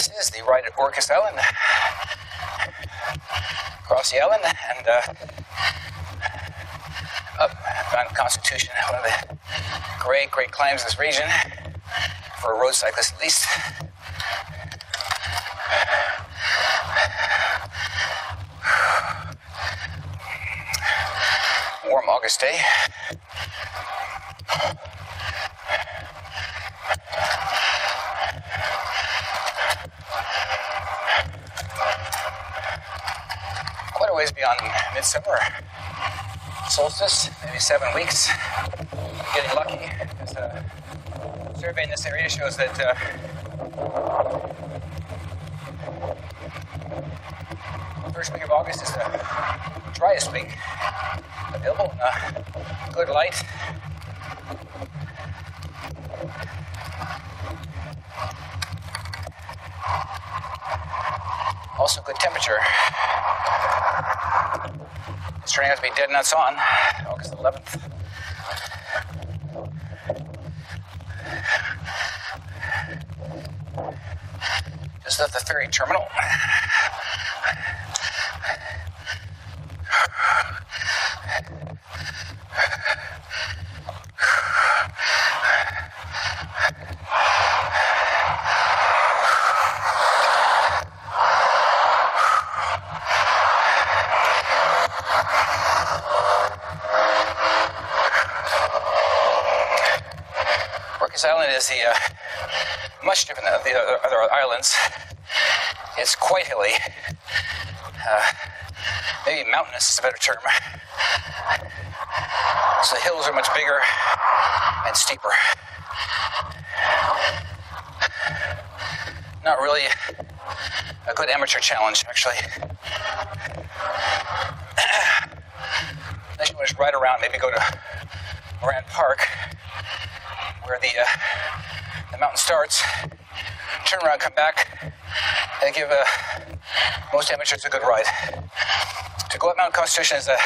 This is the ride at Orcas Island, across the island, and up Mount Constitution, one of the great climbs in this region, for a road cyclist at least. Warm August day. Quite a ways beyond midsummer solstice, maybe 7 weeks. Getting lucky. There's a survey in this area shows that first week of August is the driest week available. Good light. Also good temperature. It's turning out to be dead nuts on August 11th. Just left the ferry terminal. Island is the much different than the other islands. It's quite hilly. Maybe mountainous is a better term. So the hills are much bigger and steeper. Not really a good amateur challenge, actually. Unless you want to just ride around, maybe go to Moran Park, where the mountain starts, turn around, come back, and give most amateurs a good ride. To go up Mount Constitution is a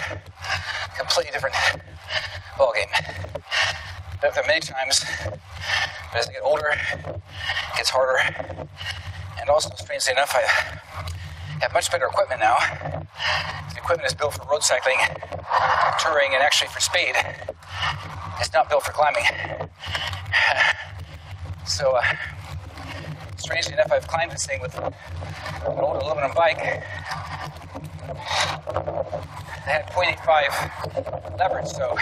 completely different ballgame. I've done it many times, but as I get older, it gets harder. And also, strangely enough, I have much better equipment now. The equipment is built for road cycling, touring, and actually for speed. It's not built for climbing. So, strangely enough, I've climbed this thing with an old aluminum bike. It had 0.85 leverage, so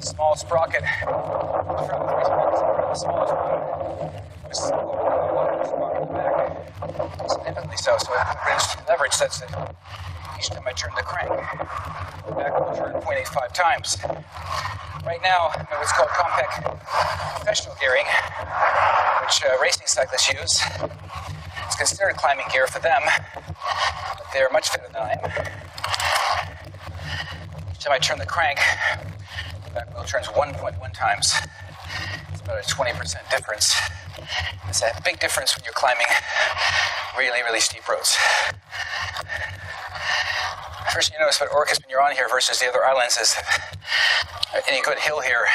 small sprocket. Significantly so it leverage, that's it. Each time I turn the crank, back will turn 0.85 times. Right now, I'm in what's called compact professional gearing, which racing cyclists use. It's considered climbing gear for them, but they're much fitter than I am. Each time I turn the crank, the back wheel turns 1.1 times. It's about a 20% difference. It's a big difference when you're climbing really steep roads. First thing you notice about Orcas when you're on here versus the other islands is any good hill here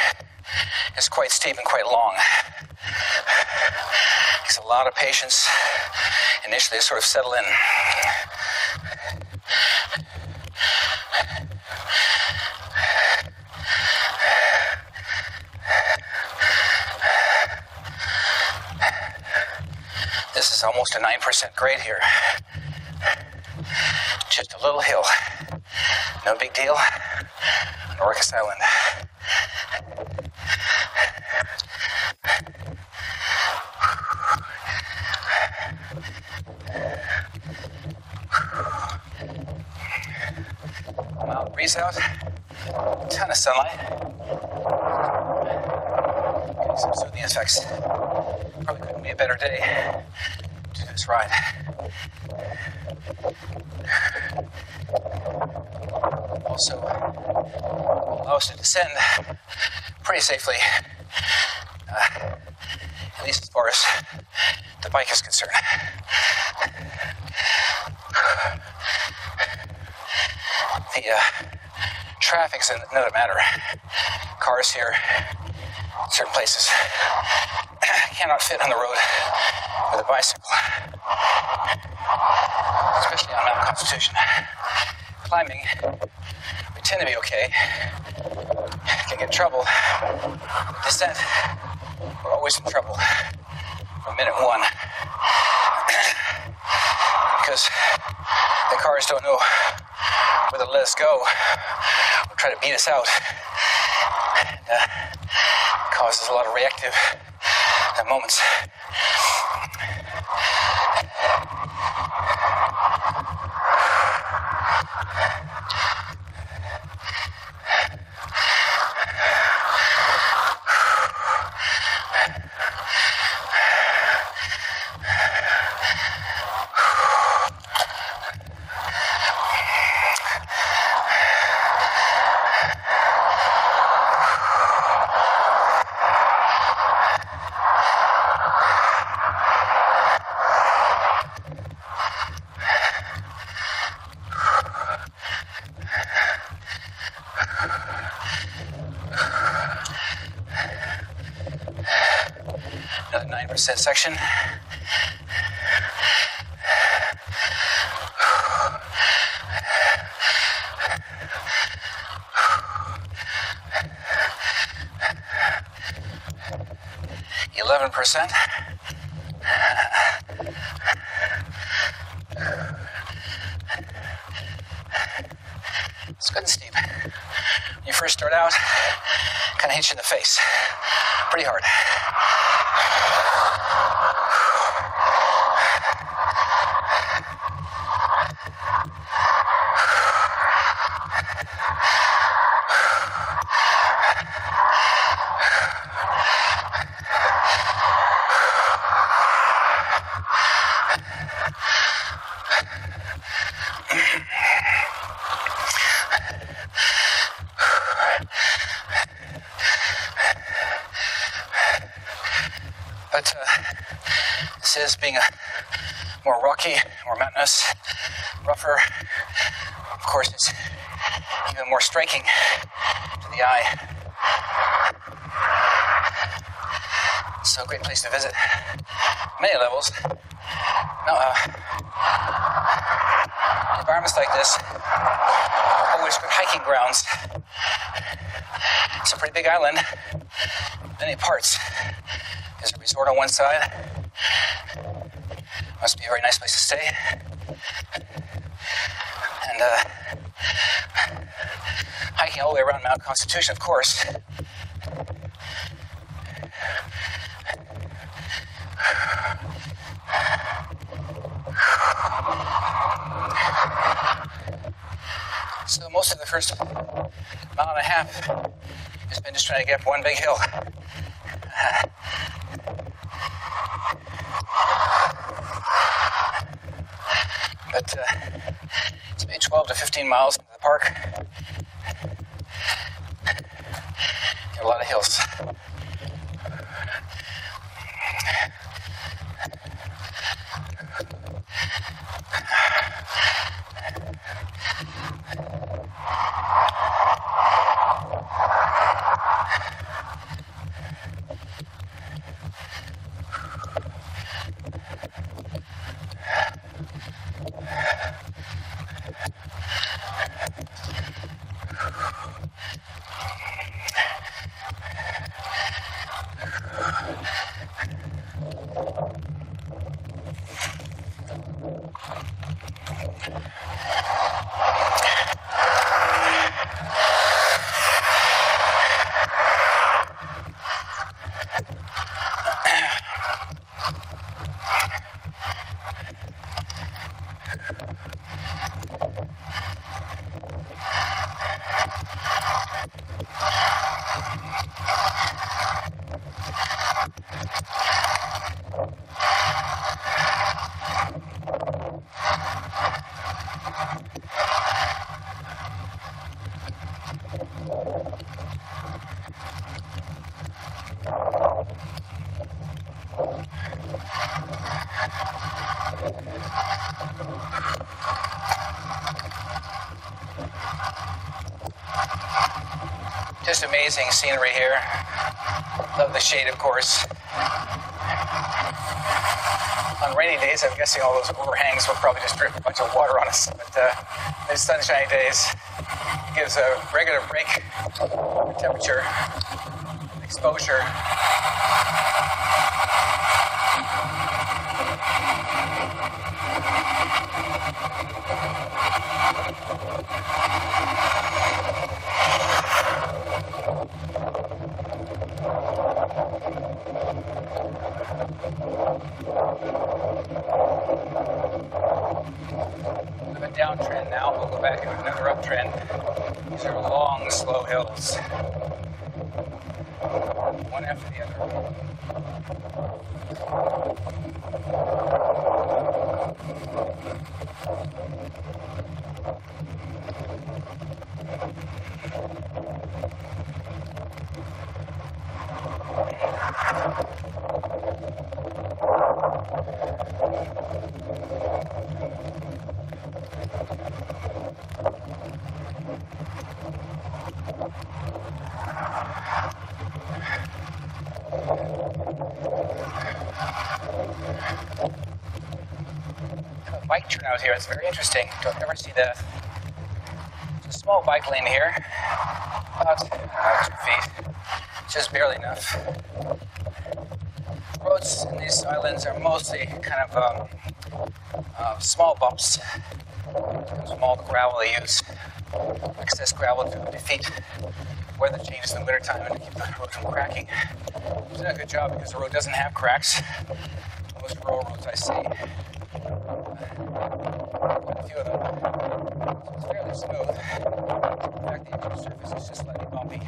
is quite steep and quite long. It takes a lot of patience initially to sort of settle in. This is almost a 9% grade here. Just a little hill. No big deal. On Orcas Island. Mild breeze out. A ton of sunlight. Getting some soothing effects. Probably couldn't be a better day to do this ride. Also, allow us to descend pretty safely, at least as far as the bike is concerned. The traffic's another matter. Cars here, certain places, cannot fit on the road with a bicycle, especially on Mount Constitution. Climbing, we tend to be okay. Can get in trouble. Descent, we're always in trouble from minute one because the cars don't know whether to let us go or try to beat us out. And, causes a lot of reactive moments. Section. It's good and steep. When you first start out, kind of hits you in the face pretty hard. Being more rocky, more mountainous, rougher, of course, it's even more striking to the eye. So a great place to visit. Many levels. Now, environments like this always good hiking grounds. It's a pretty big island, many parts. There's a resort on one side. Must be a very nice place to stay. And hiking all the way around Mount Constitution, of course. So most of the first mile and a half has been just trying to get up one big hill. But it's maybe 12 to 15 miles into the park. There are a lot of hills. Just amazing scenery here. Love the shade, of course. on rainy days, I'm guessing all those overhangs will probably just drip a bunch of water on us. But these sunshiny days gives a regular break in temperature, exposure. Downtrend now, we'll go back into another uptrend. These are long, slow hills, one after the other. Bike turnout here, it's very interesting. Don't ever see that. It's a small bike lane here, about 2 feet, just barely enough. Roads in these islands are mostly kind of small bumps, small gravel they use, excess gravel to defeat weather changes in the wintertime and to keep the road from cracking. It's not a good job because the road doesn't have cracks. Most rural roads I see, quite a few of them. So it's fairly smooth. In fact, the edge surface is just slightly bumpy.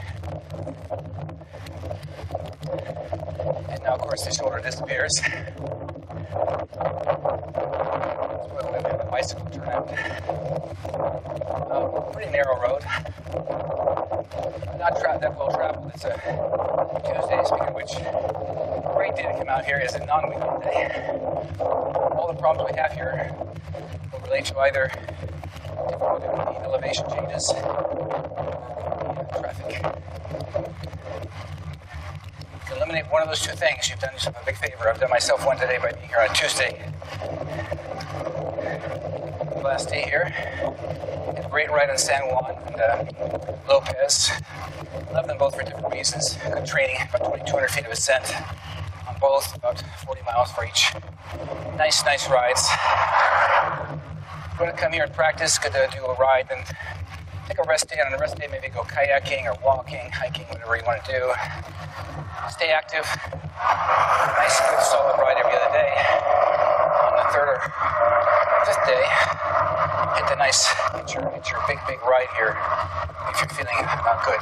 And now, of course, the shoulder disappears. Bicycle turnout. Pretty narrow road. Not that well traveled. It's a Tuesday, speaking of which, a great day to come out here is a non-weekend day. All the problems we have here will relate to either the elevation changes or the traffic. If you eliminate one of those two things, you've done yourself a big favor. I've done myself one today by being here on Tuesday. Last day here. Had a great ride on San Juan and Lopez. Love them both for different reasons. Good training, about 2,200 feet of ascent on both, about 40 miles for each. Nice rides. I'm going to come here and practice. Good to do a ride, then take a rest day. On a rest day, maybe go kayaking or walking, hiking, whatever you want to do. Stay active. Nice, good, solid ride every other day. On the third or fifth day, hit the nice, it's your big ride here if you're feeling not good.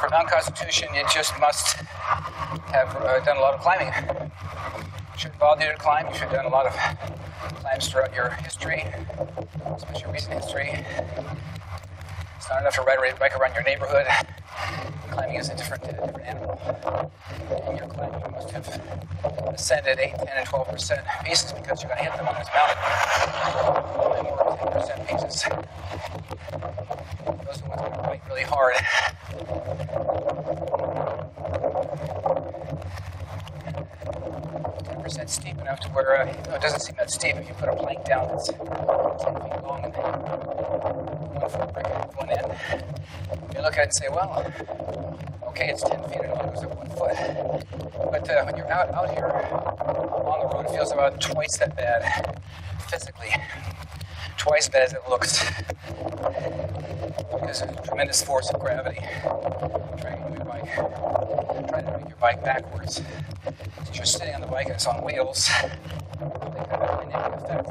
For Mount Constitution, you just must have done a lot of climbing. It shouldn't bother you to climb. You should have done a lot of climbs throughout your history, especially recent history. It's not enough to ride a bike around your neighborhood. Climbing is a different animal. In your climbing, you must have ascended 8, 10, and 12% pieces because you're going to hit them on this mountain. Pieces. Those are the ones that are bite really hard. It's 10% steep enough to where it doesn't seem that steep if you put a plank down that's 10 feet long and 1 foot brick at one end. You look at it and say, well, okay, it's 10 feet and it only goes up 1 foot. But when you're out here on the road, it feels about twice that bad physically. Twice bad as it looks. There's a tremendous force of gravity trying to move your bike backwards. Since you're sitting on the bike and it's on wheels, they've got a kinetic effect.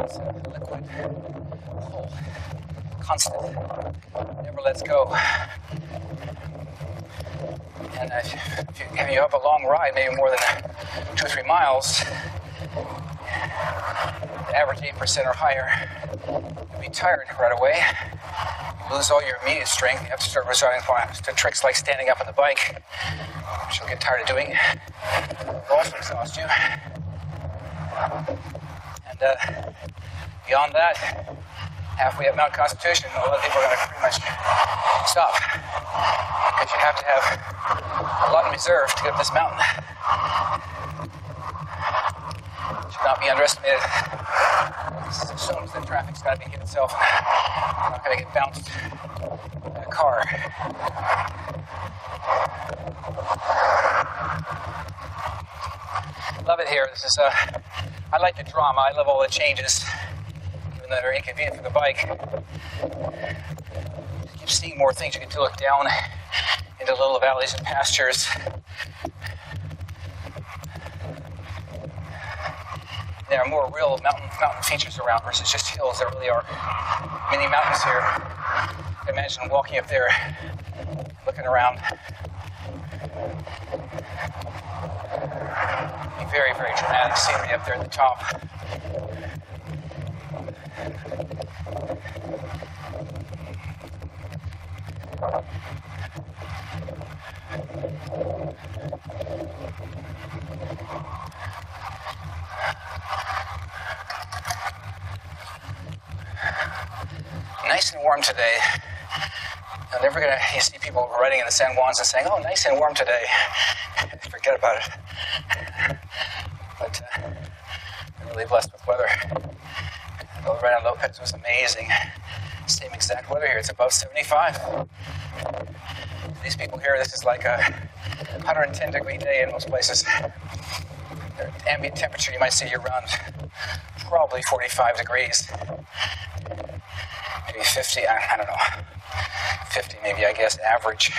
It's a liquid whole, constant, never lets go. And if you have a long ride, maybe more than 2 or 3 miles, average 8% or higher, you'll be tired right away. You lose all your immediate strength. You have to start resorting to tricks like standing up on the bike, which you'll get tired of doing. It'll also exhaust you. And beyond that, halfway up Mount Constitution, a lot of people are going to pretty much stop because you have to have a lot of reserve to get up this mountain. not be underestimated. It shows that traffic's got to make it itself. I'm not going to get bounced in a car. Love it here. This is I like the drama. I love all the changes, even though they're inconvenient for the bike. You keep seeing more things. You can look down into little valleys and pastures. There are more real mountain features around versus just hills. There really are many mountains here. Imagine walking up there, looking around. It'd be very, very dramatic scenery up there at the top. Nice and warm today. I'm never gonna see people riding in the San Juans and saying, "Oh, nice and warm today." Forget about it. But I'm really blessed with weather. The ride on Lopez was amazing. Same exact weather here. It's above 75. These people here, this is like a 110-degree day in most places. Their ambient temperature you might see year-round, probably 45 degrees. Maybe 50, I don't know, 50 maybe, I guess, average.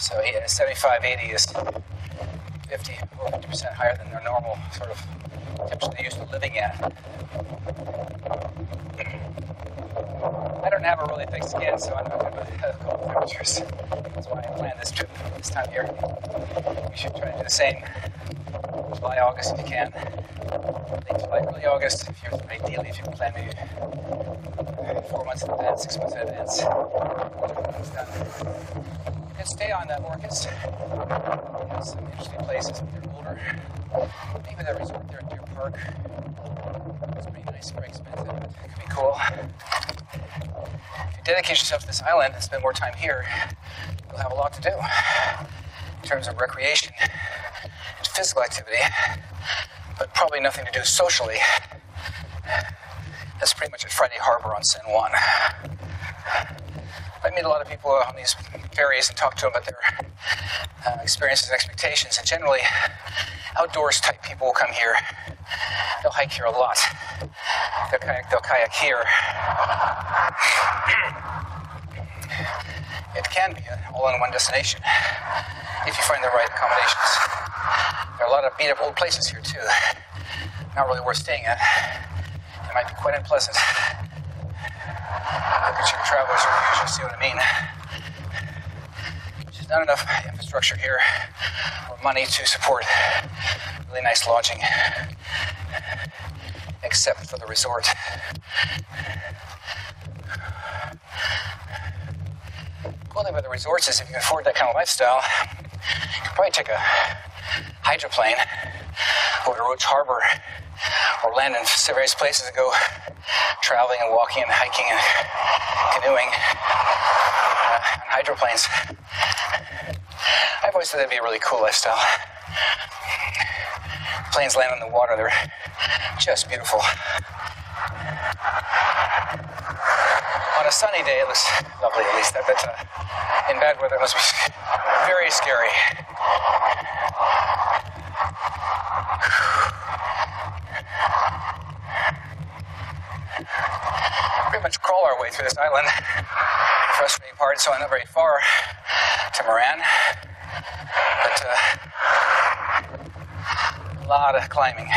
So yeah, 75, 80 is 50 or 50% higher than their normal sort of temperature they're used to living at. I don't have a really thick skin, so I'm not going to cold temperatures. That's why I planned this trip this time of year. You should try to do the same. July, August if you can. Late July, early August, if you're, ideally if you plan maybe 4 months in advance, 6 months in advance. You can stay on that Orcas. There's some interesting places, but they're older. Maybe that resort there at Deer Park. It's pretty nice, very expensive, but it could be cool. If you dedicate yourself to this island and spend more time here, you'll have a lot to do in terms of recreation and physical activity, but probably nothing to do socially. That's pretty much at Friday Harbor on San Juan. I meet a lot of people on these ferries and talk to them about their experiences and expectations, and generally outdoors type people will come here. They'll hike here a lot. They'll kayak here. It can be an all-in-one destination if you find the right accommodations. There are a lot of beat-up old places here too. Not really worth staying at. It might be quite unpleasant. Look at your travelers' reviews, you see what I mean. There's just not enough infrastructure here or money to support really nice lodging, except for the resort. Cool thing about the resorts is if you can afford that kind of lifestyle, you can probably take a hydroplane over to Roche Harbor or land in various places and go traveling and walking and hiking and canoeing on hydroplanes. I've always thought that'd be a really cool lifestyle. Planes land on the water, they're just beautiful. On a sunny day, it looks lovely at least, but in bad weather, it must be very scary. Pretty much crawl our way through this island. The frustrating part, so I'm not very far to Moran, but a lot of climbing.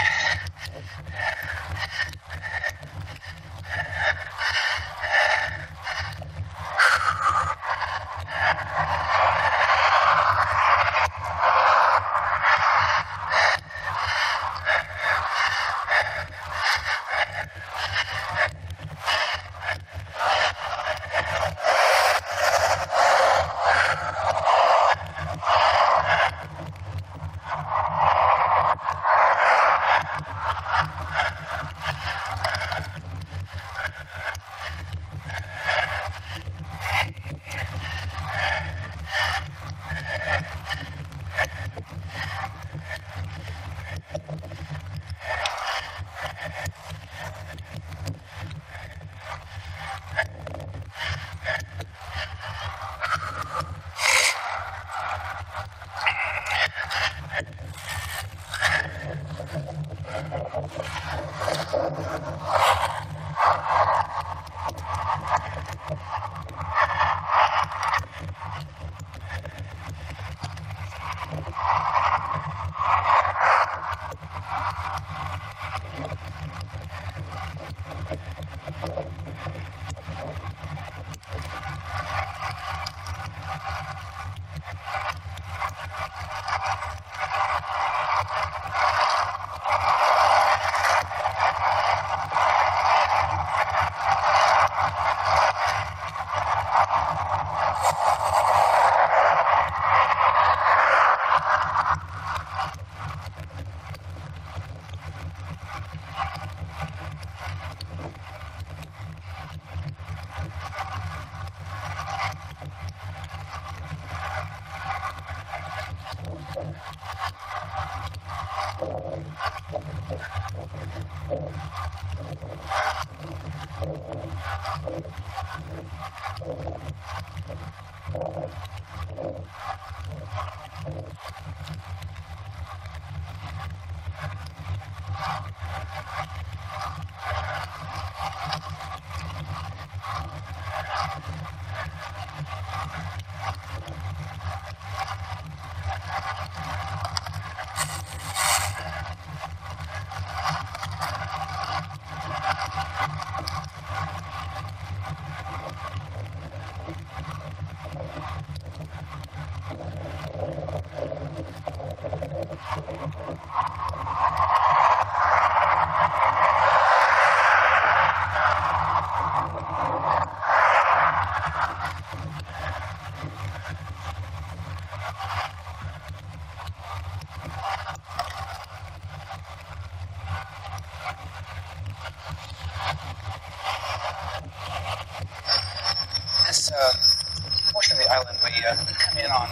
in on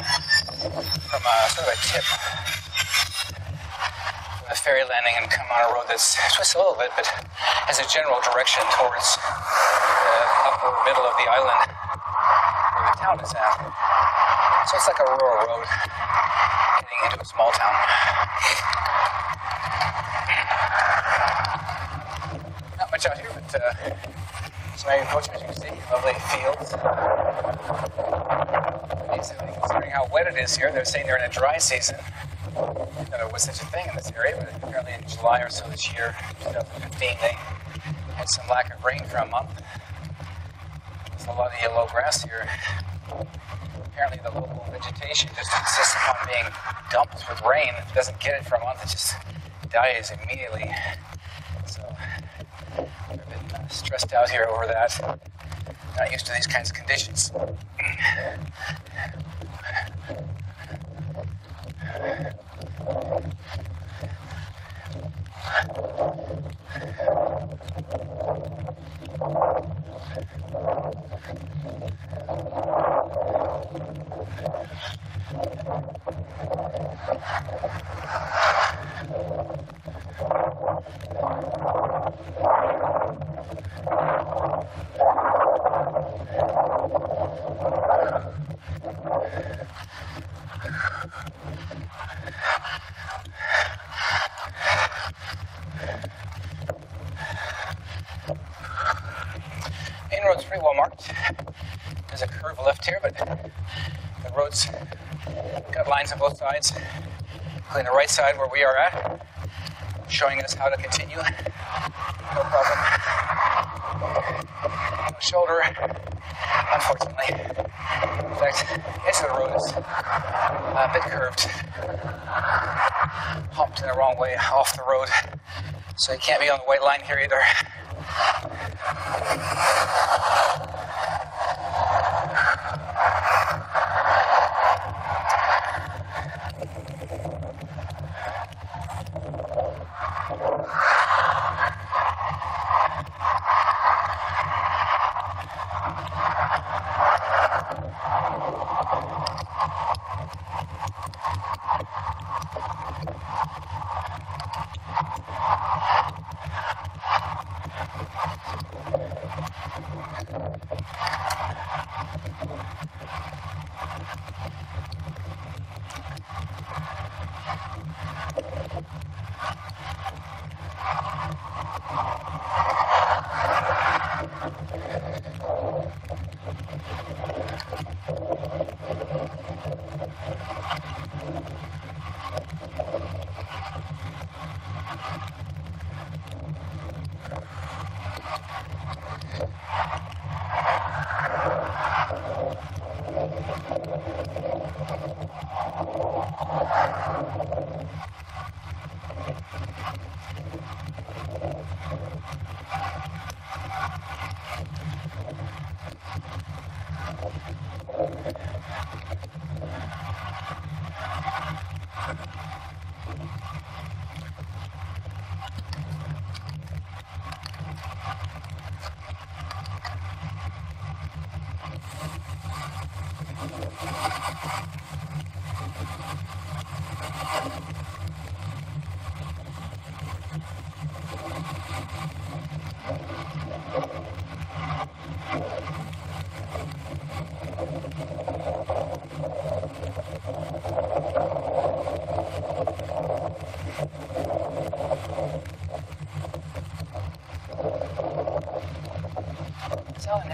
from a sort of a tip from the ferry landing and come on a road that's twists a little bit, but has a general direction towards the upper middle of the island where the town is at. So it's like a rural road getting into a small town. Not much out here, but some agriculture, as you can see, lovely fields. Considering how wet it is here, they're saying they're in a dry season. I didn't know there was such a thing in this area, but apparently in July or so this year, 2015, they had some lack of rain for a month. There's a lot of yellow grass here. Apparently the local vegetation just insists upon being dumped with rain. If it doesn't get it for a month, it just dies immediately. So I've been stressed out here over that. Not used to these kinds of conditions. There's a curve left here, but the road's got lines on both sides, including the right side where we are at, showing us how to continue. No problem. No shoulder, unfortunately. In fact, the edge of the road is a bit curved, hopped in the wrong way off the road, so you can't be on the white line here either.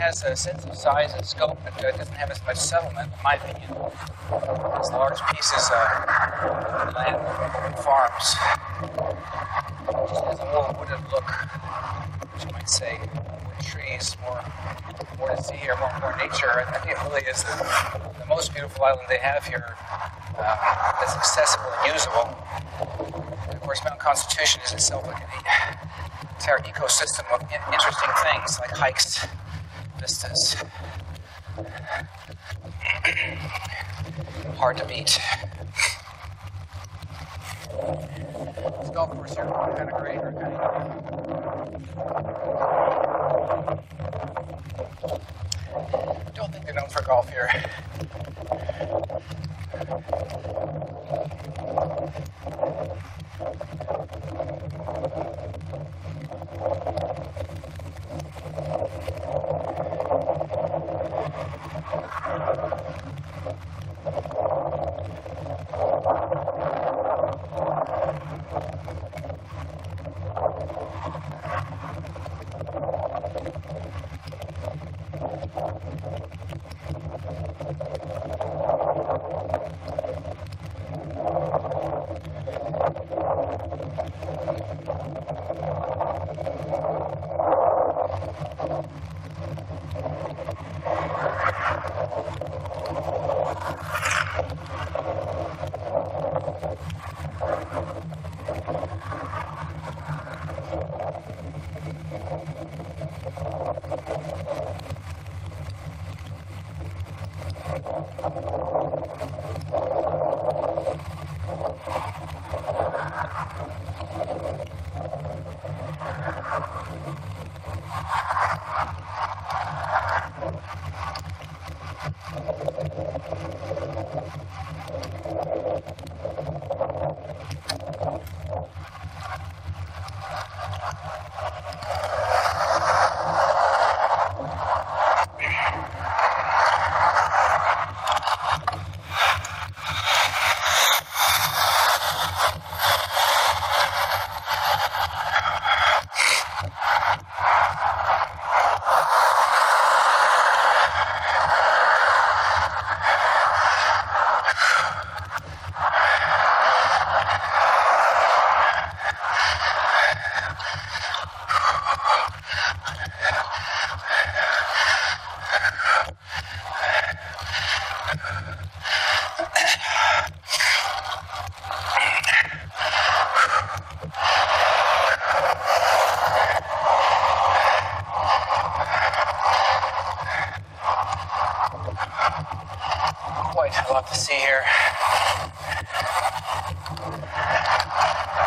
Has a sense of size and scope, but it doesn't have as much settlement, in my opinion, as large pieces of land and farms. It just has a more wooded look, which you might say, more trees, more to see here, more nature. I think it really is the most beautiful island they have here that's accessible and usable. And of course, Mount Constitution is itself like an entire ecosystem of interesting things like hikes. Distance. Hard to beat. This golf course here is kind of great. I don't think they're known for golf here.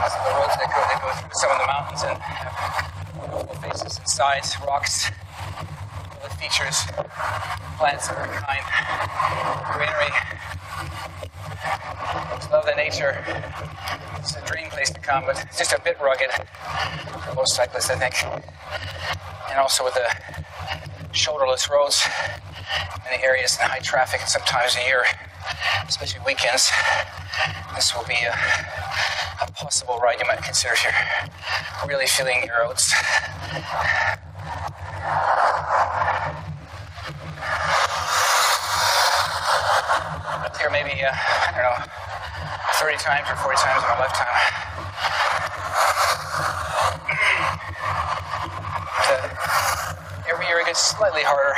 So the roads that go through some of the mountains and have faces and sides, rocks, all the features, plants of every kind, greenery. Just love the nature. It's a dream place to come, but it's just a bit rugged for most cyclists, I think. And also with the shoulderless roads in the areas and high traffic, and sometimes a year, especially weekends, this will be a possible ride you might consider if you're really feeling your oats. Here maybe, I don't know, 30 times or 40 times in my lifetime. Every year it gets slightly harder.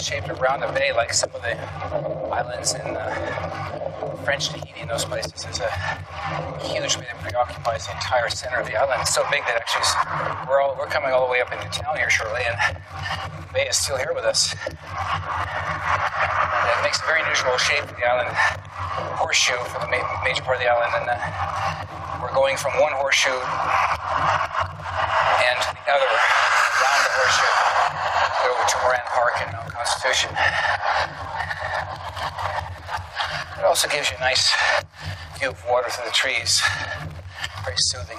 Shaped around the bay, like some of the islands in French Tahiti and those places. There's a huge bay that preoccupies the entire center of the island. It's so big that actually we're coming all the way up into town here shortly, and the bay is still here with us. And it makes a very unusual shape of the island, horseshoe for the major part of the island, and we're going from one horseshoe and to the other around the horseshoe over to Moran Park and Mount Constitution. It also gives you a nice view of water through the trees. Very soothing.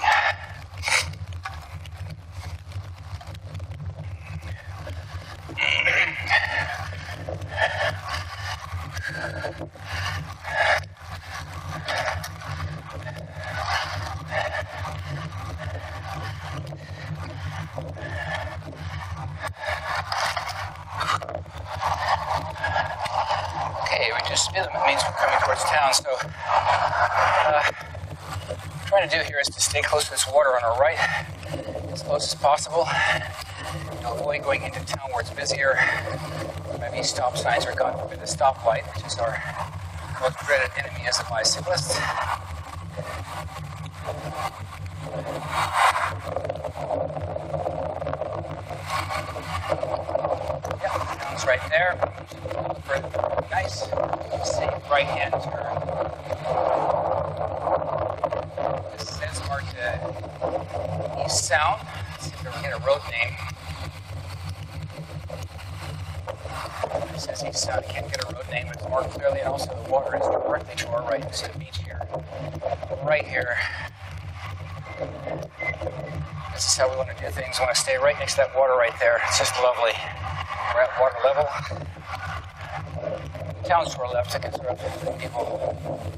Stay close to this water on our right, as close as possible. You'll avoid going into town where it's busier. Maybe stop signs or God forbid the stoplight, which is our most dreaded enemy as a bicyclist. Yeah, town's right there. For nice, safe right-hand turn. East Sound. Let's see if we can get a road name. It says East Sound. You can't get a road name, but it's more clearly, and also the water is directly to our right. You see the beach here. Right here. This is how we want to do things. We want to stay right next to that water right there. It's just lovely. We're at water level. The town's to our left. I can sort of people,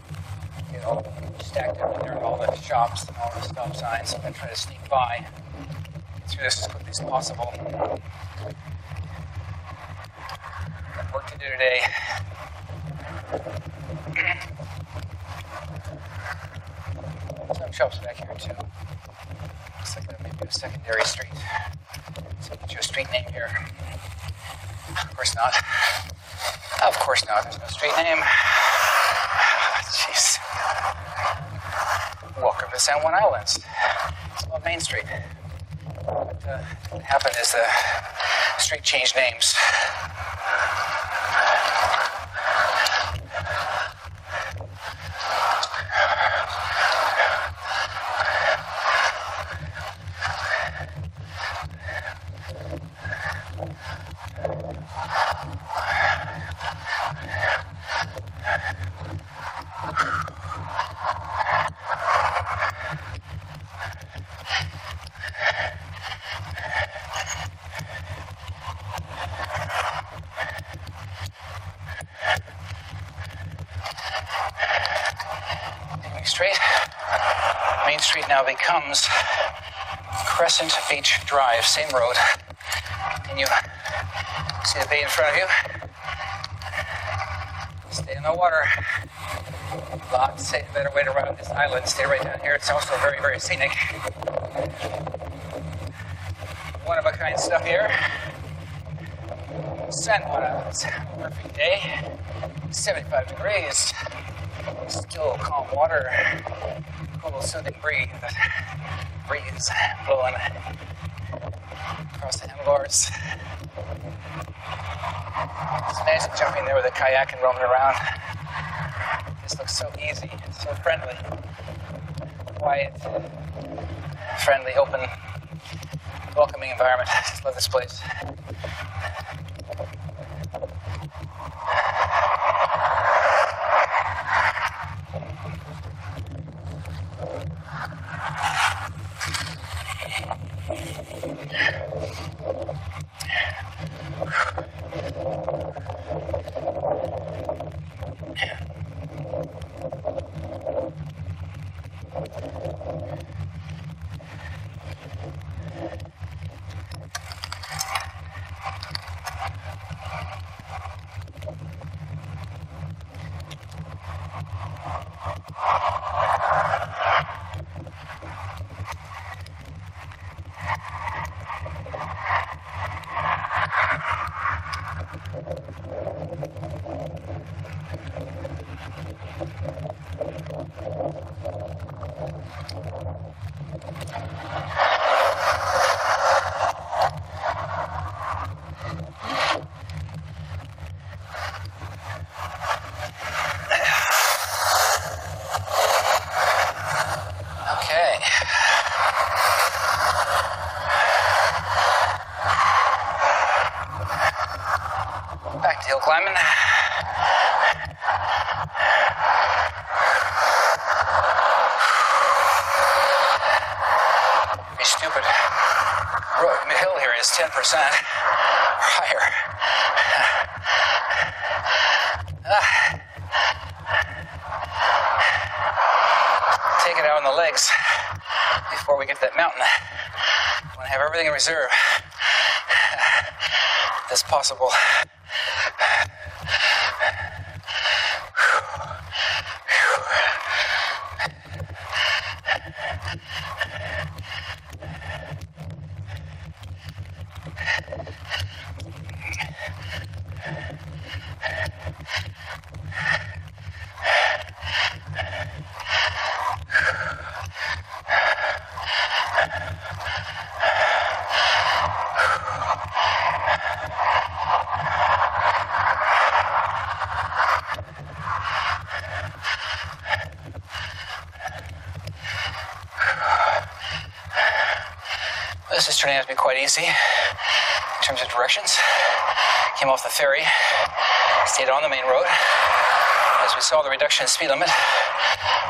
you know, stacked up in there and all the shops and all the stop signs, and try to sneak by through this as quickly as possible. Got work to do today. Some shops back here too. Looks like that may be a secondary street. So get you a street name here. Of course not. Of course not. There's no street name. Jeez. Welcome to San Juan Islands. It's about Main Street. What happened is the street changed names. Becomes Crescent Beach Drive, same road. Can you see the bay in front of you? Stay in the water. Lots of better way to run up this island. Stay right down here. It's also very, very scenic. One of a kind stuff here. San Juan Islands. Perfect day. 75 degrees. Still calm water. Cool, soothing breeze blowing across the handlebars. It's nice jumping there with a kayak and roaming around. This looks so easy, so friendly, quiet, friendly, open, welcoming environment. I just love this place. Reserve as possible. This is turning out to be quite easy in terms of directions. Came off the ferry, stayed on the main road. As we saw the reduction in speed limit,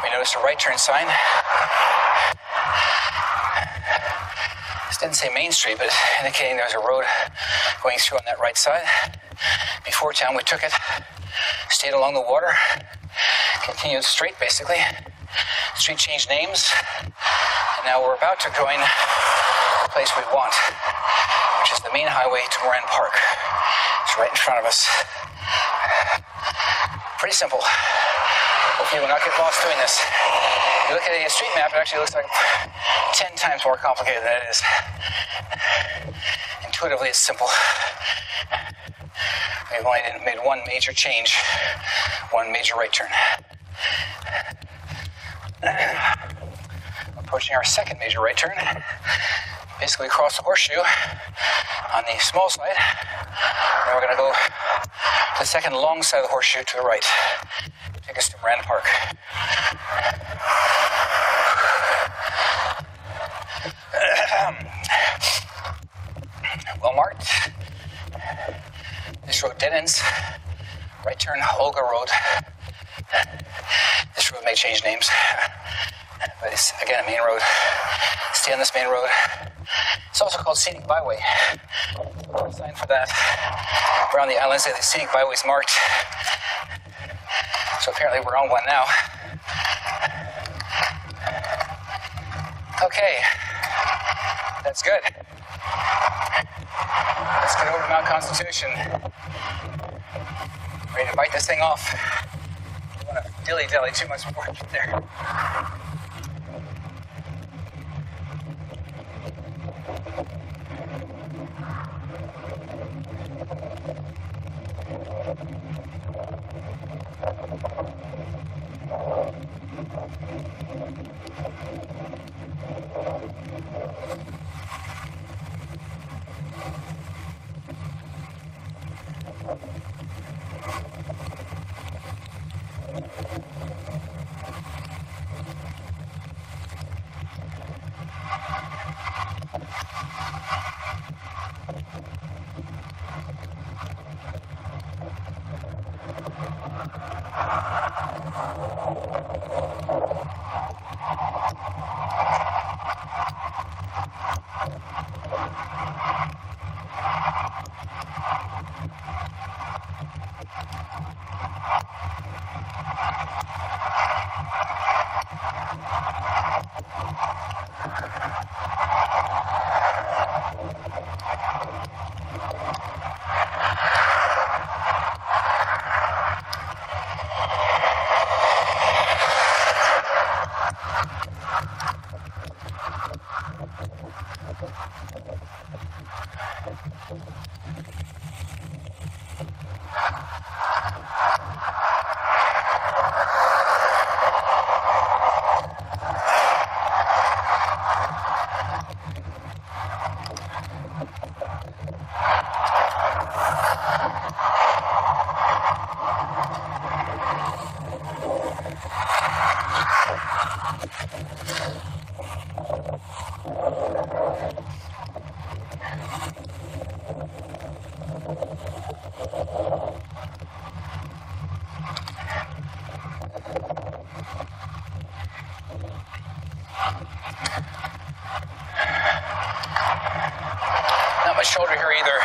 we noticed a right turn sign. This didn't say Main Street, but indicating there was a road going through on that right side. Before town, we took it, stayed along the water, continued straight basically. Street changed names, and now we're about to join place we want, which is the main highway to Moran Park. It's right in front of us. Pretty simple. Hopefully we'll not get lost doing this. If you look at a street map, it actually looks like 10 times more complicated than it is. Intuitively, it's simple. We've only made one major change, one major right turn. approaching our second major right turn, basically across the horseshoe on the small side. Now we're going to go to the second long side of the horseshoe to the right. Take us to Moran Park. Well marked. This road dead ends. Right turn, Olga Road. This road may change names, but it's again a main road. Stay on this main road. It's also called Scenic Byway. Sign for that. Around the islands, the Scenic Byway is marked. So apparently we're on one now. Okay, that's good. Let's get over to Mount Constitution. Ready to bite this thing off. Don't want to dilly-dally too much before we get there. Shoulder here either.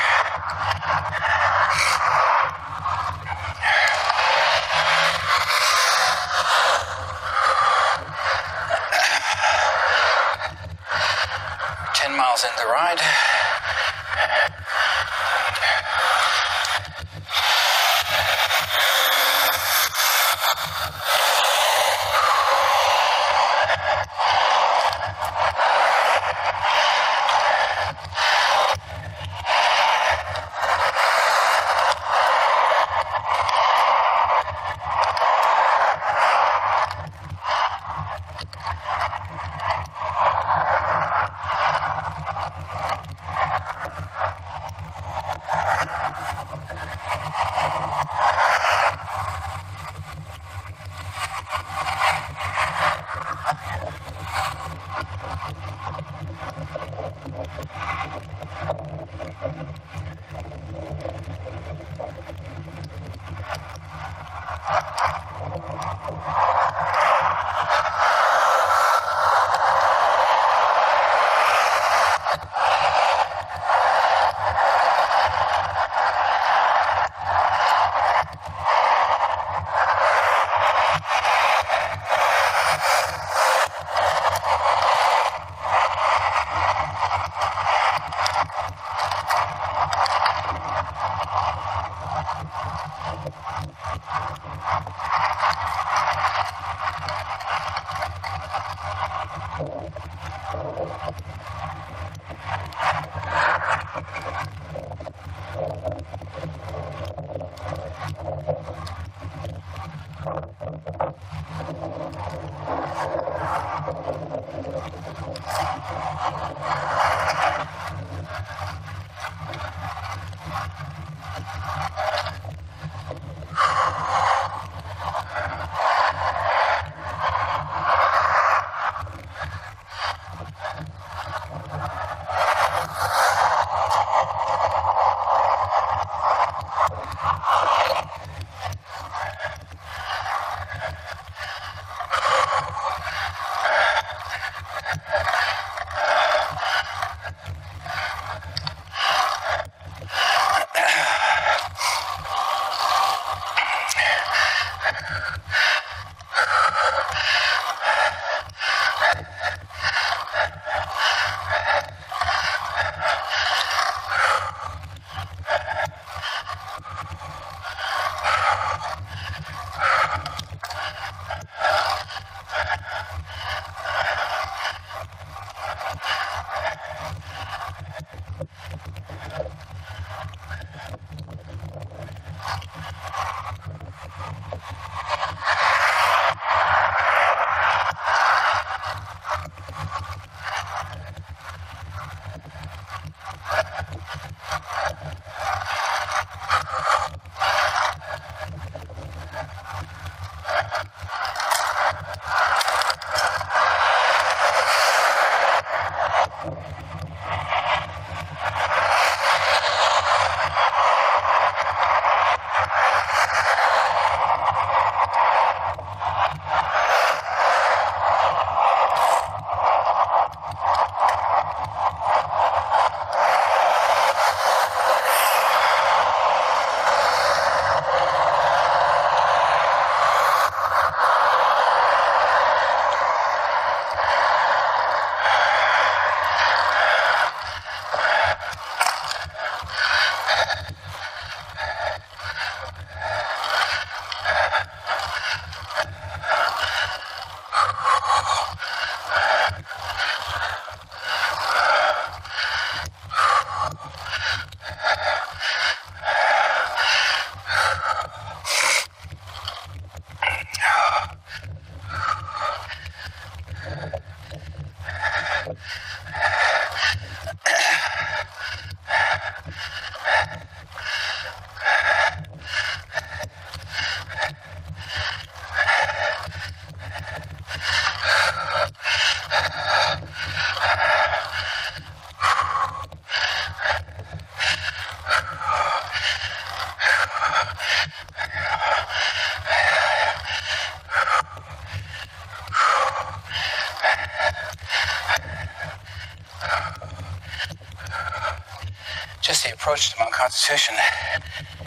just the approach to Mount Constitution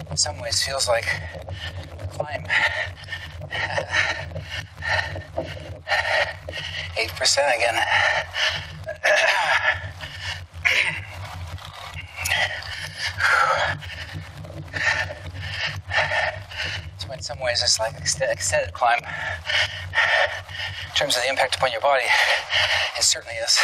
in some ways feels like a climb. 8% again. So in some ways it's like extended climb. In terms of the impact upon your body, it certainly is.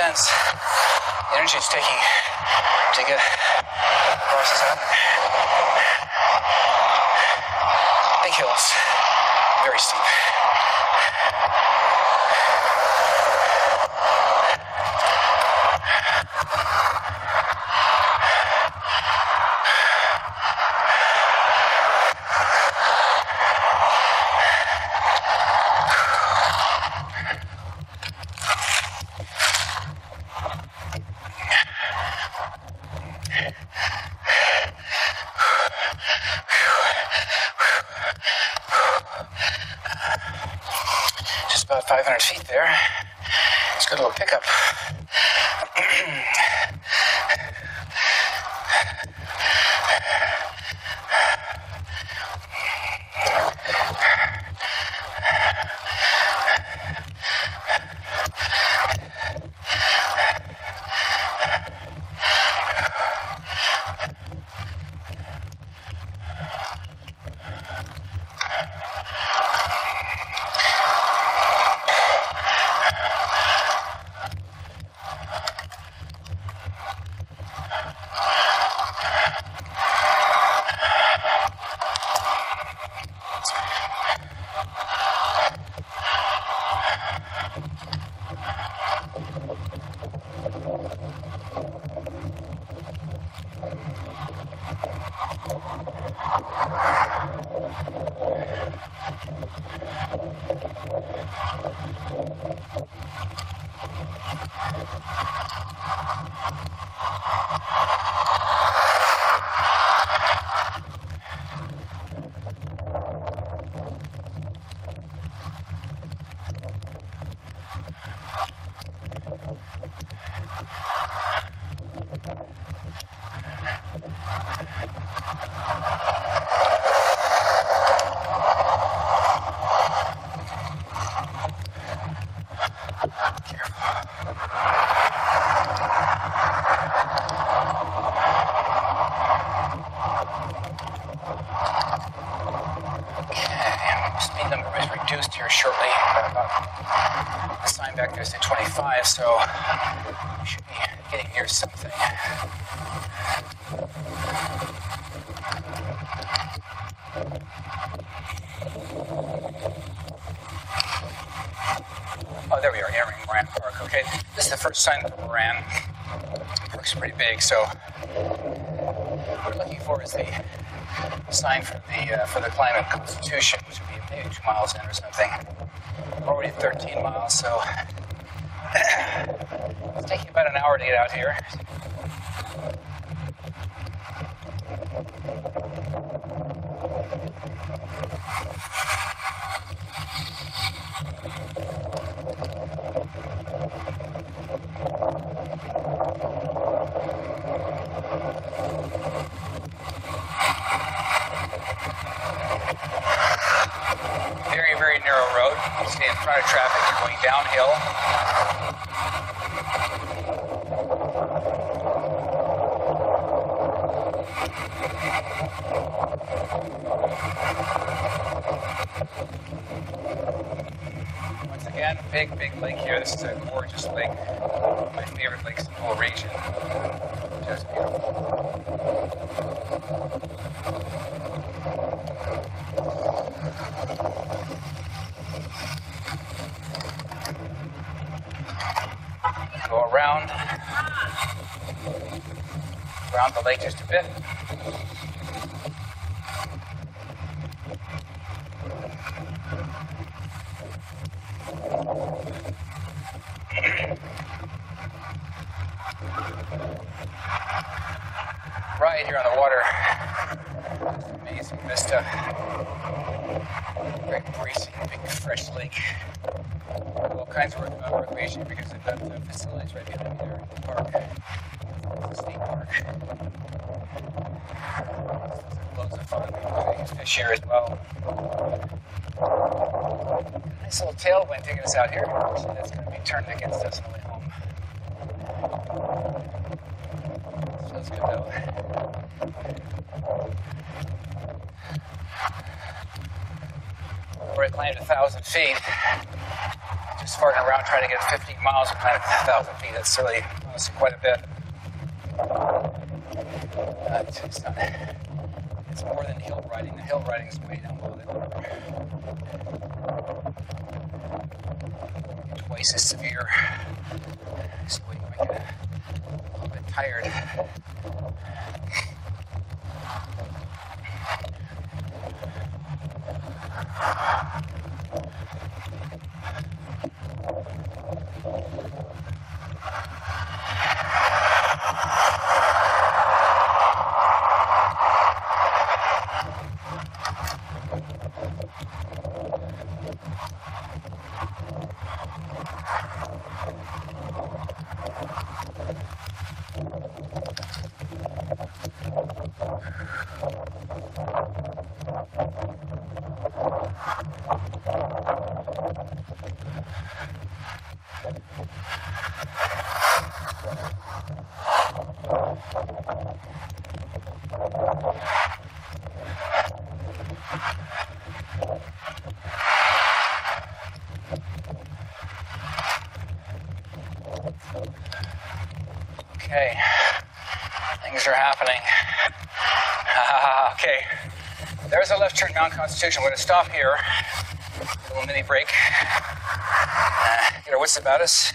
sense the energy it's taking to get across this island. Big hills, very steep. About 500 feet there. It's a good little pickup. So we should be getting near something. Oh, there we are, entering Moran Park. Okay, this is the first sign of Moran. It looks pretty big, so what we're looking for is the sign for the climb of Constitution, which would be maybe 2 miles in or something. We're already 13 miles, so it's taking about an hour to get out here. Very, very narrow road. Stay in front of traffic. You're going downhill. Once again, big, big lake here. This is a gorgeous lake. One of my favorite lakes in the whole region. Just beautiful. Go around the lake just a bit. Right here on the water, amazing vista, very breezy, big fresh lake, all kinds of recreation because they've got facilities right behind there in the park, the state park. There's loads of fun, you can fish here as well. Nice little tailwind taking us out here, so that's going to be turned against us on the way home. Feels good though. Climbed 1,000 feet, just farting around trying to get 50 miles a planet and a half out would be necessarily quite a bit. It's more than hill riding. The hill riding is way down below. Twice as severe. So you might get a little bit tired. Okay, things are happening. Okay, there's a left turn, Mount Constitution. We're going to stop here, a little mini break, get our wits about us.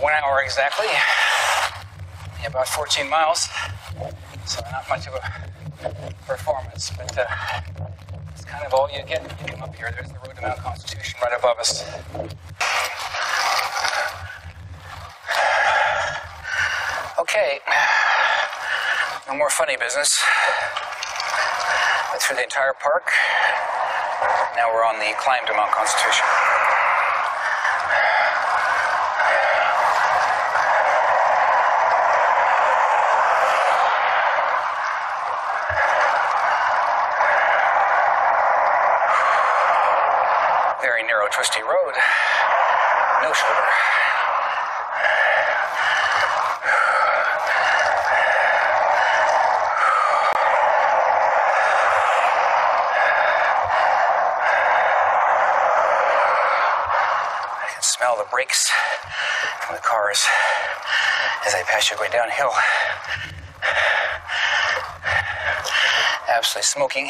1 hour exactly, about 14 miles, so not much of a performance, but it's kind of all you get when you come up here. There's the road to Mount Constitution right above us. Okay, no more funny business. Went through the entire park. Now we're on the climb to Mount Constitution. Very narrow, twisty road. No shoulder. Smell the brakes from the cars as they pass you going downhill. Absolutely smoking.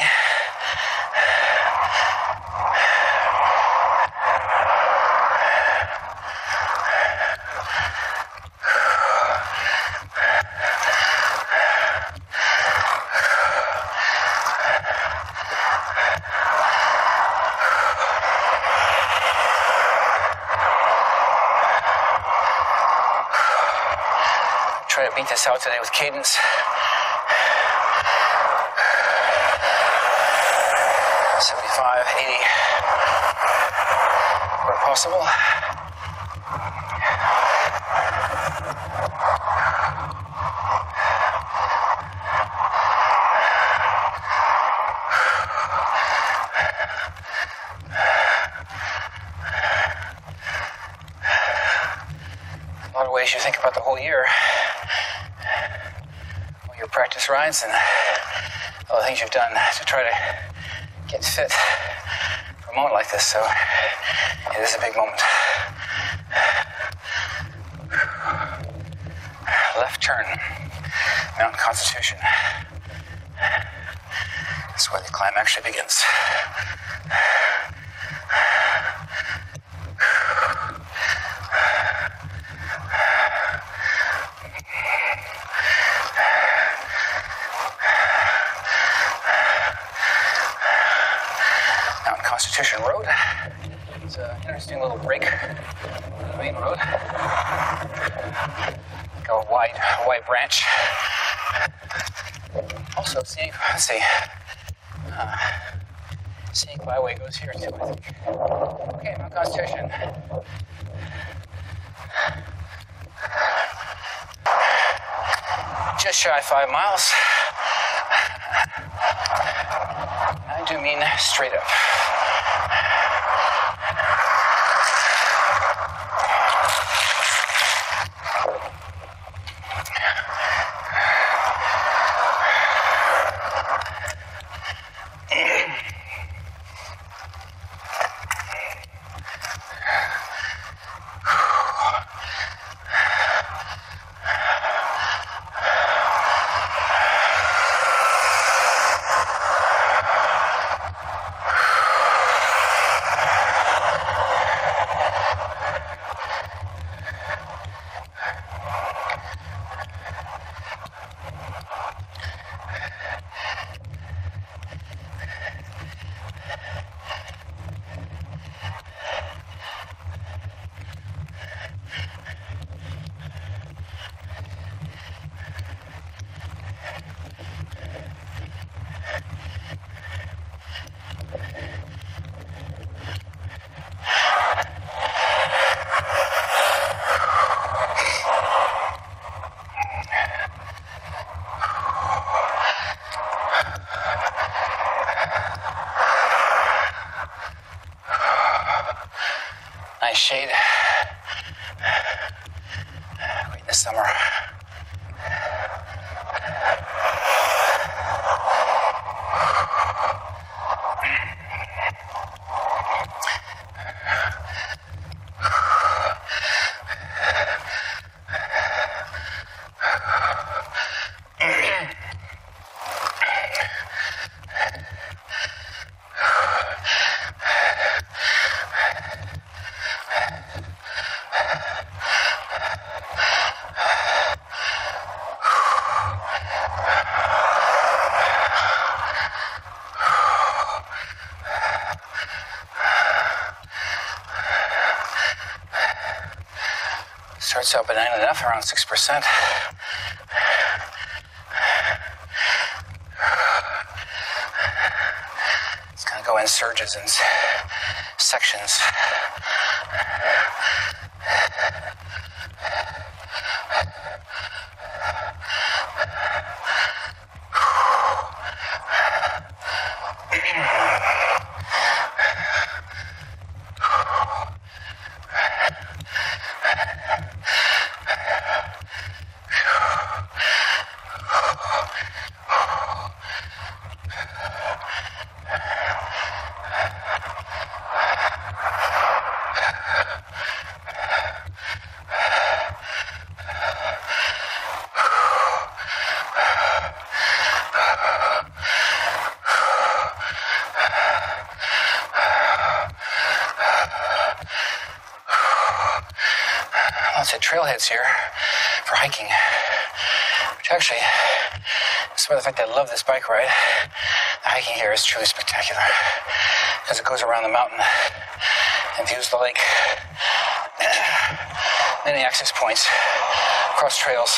Try to beat this out today with cadence. $75, $80, where possible. A lot of ways you think about the whole year. Practice rides and all the things you've done to try to get fit for a moment like this, so it is a big moment. Left turn, Mount Constitution. This is where the climb actually begins. Constitution Road. It's an interesting little break on the main road. Like a wide branch. Also, scenic byway goes here too, I think. Okay, Mount Constitution. Just shy 5 miles. I do mean straight up. nice shade. Wait, this summer. Starts out benign enough, around 6%. It's gonna go in surges and sections. Trailheads here for hiking, which actually, despite the fact that I love this bike ride, the hiking here is truly spectacular because it goes around the mountain and views the lake, many access points, cross trails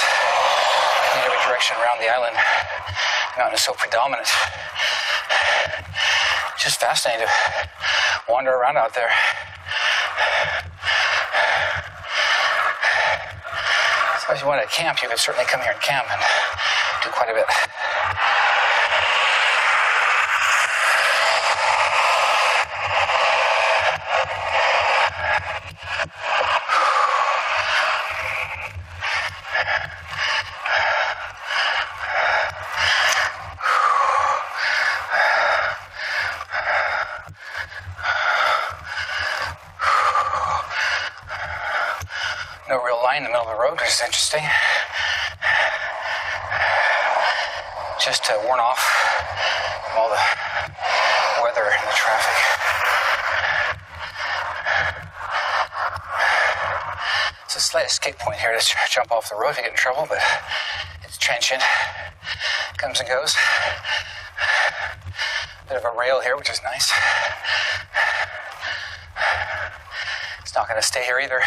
in every direction around the island. The mountain is so predominant. It's just fascinating to wander around out there. If you want to camp, you could certainly come here and camp and do quite a bit. In the middle of the road, which is interesting. Just to warn off from all the weather and the traffic. It's a slight escape point here to jump off the road if you get in trouble, but it's transient. Comes and goes. Bit of a rail here, which is nice. It's not going to stay here either.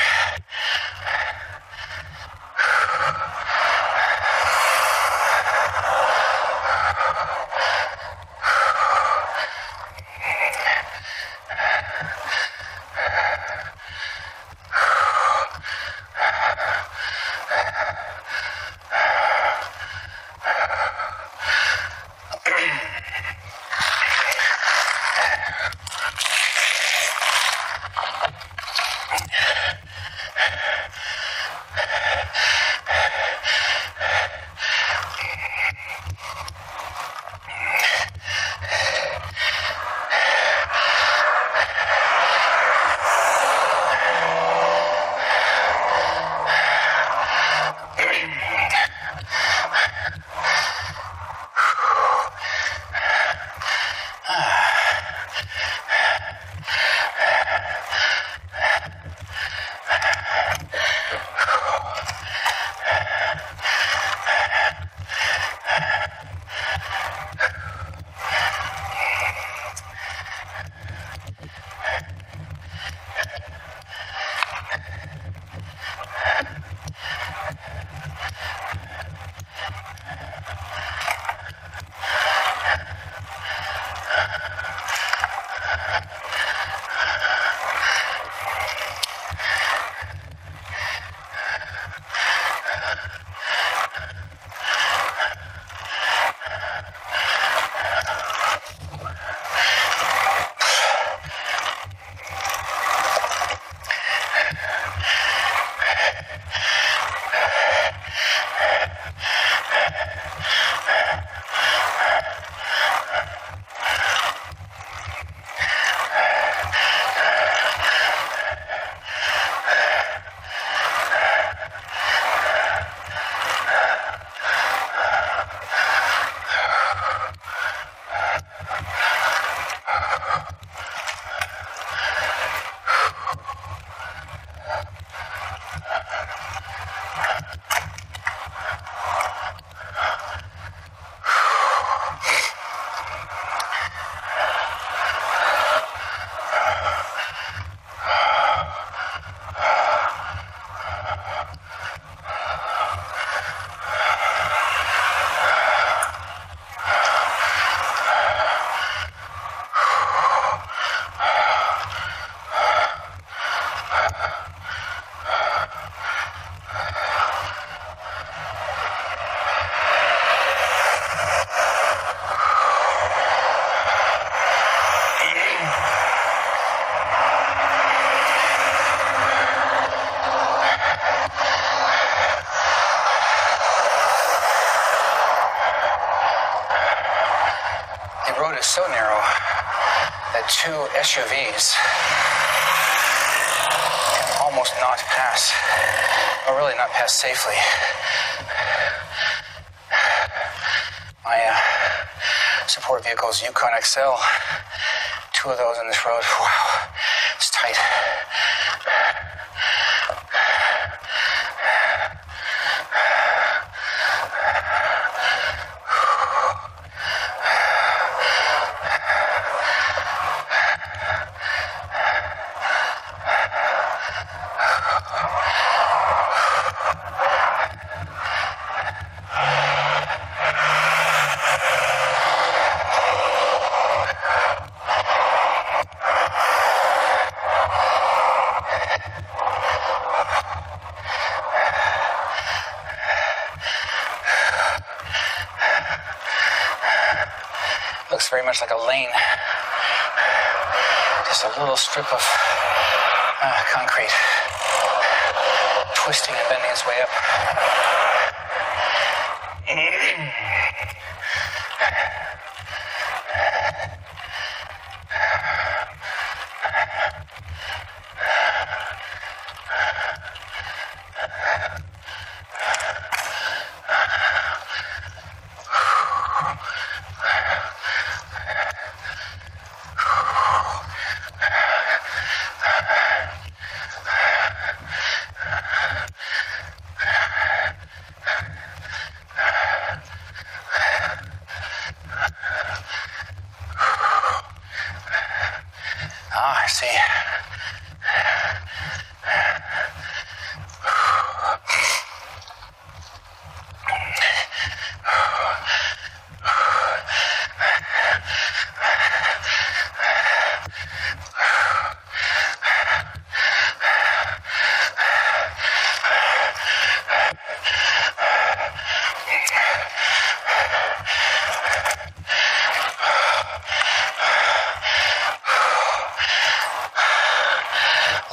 SUVs almost not pass, or really not pass safely. My support vehicles, Yukon XL, two of those on this road. Wow, it's tight. Very much like a lane, just a little strip of concrete twisting and bending its way up.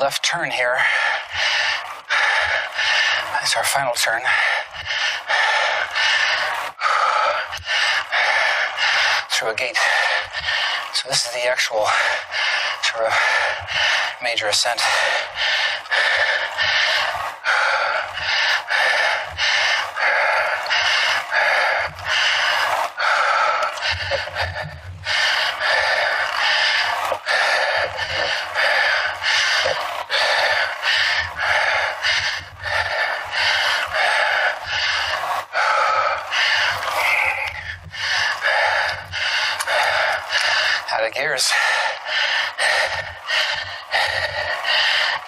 Left turn here. That's our final turn. Through a gate. So this is the actual sort of major ascent. Gears.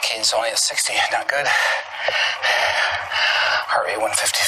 Cade's only at 60, not good. Heart rate 150.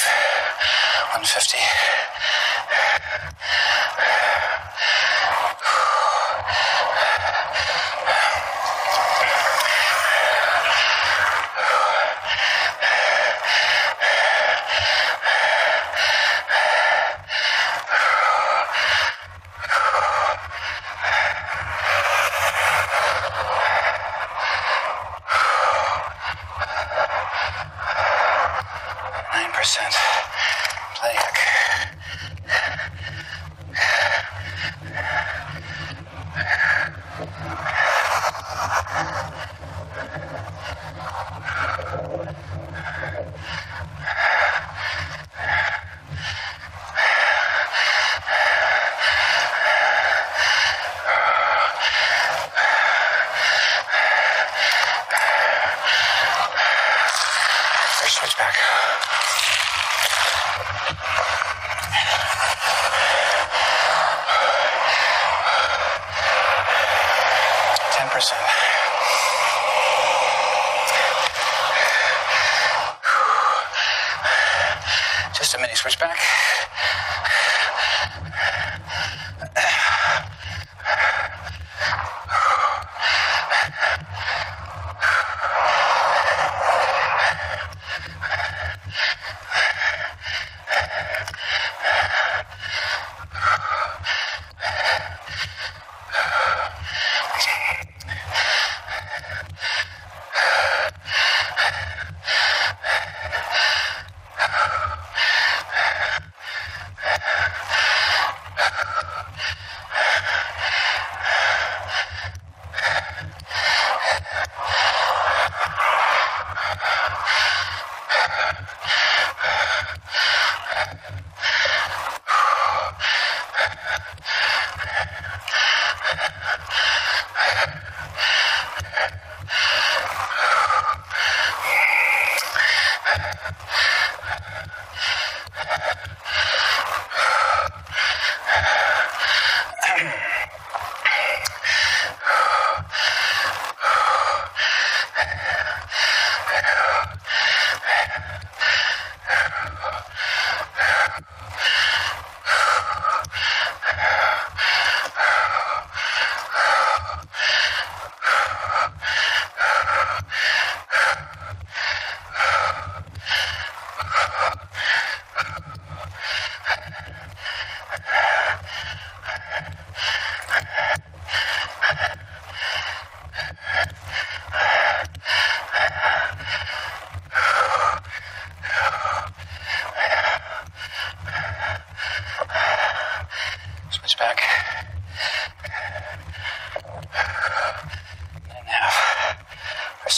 Just a mini switchback.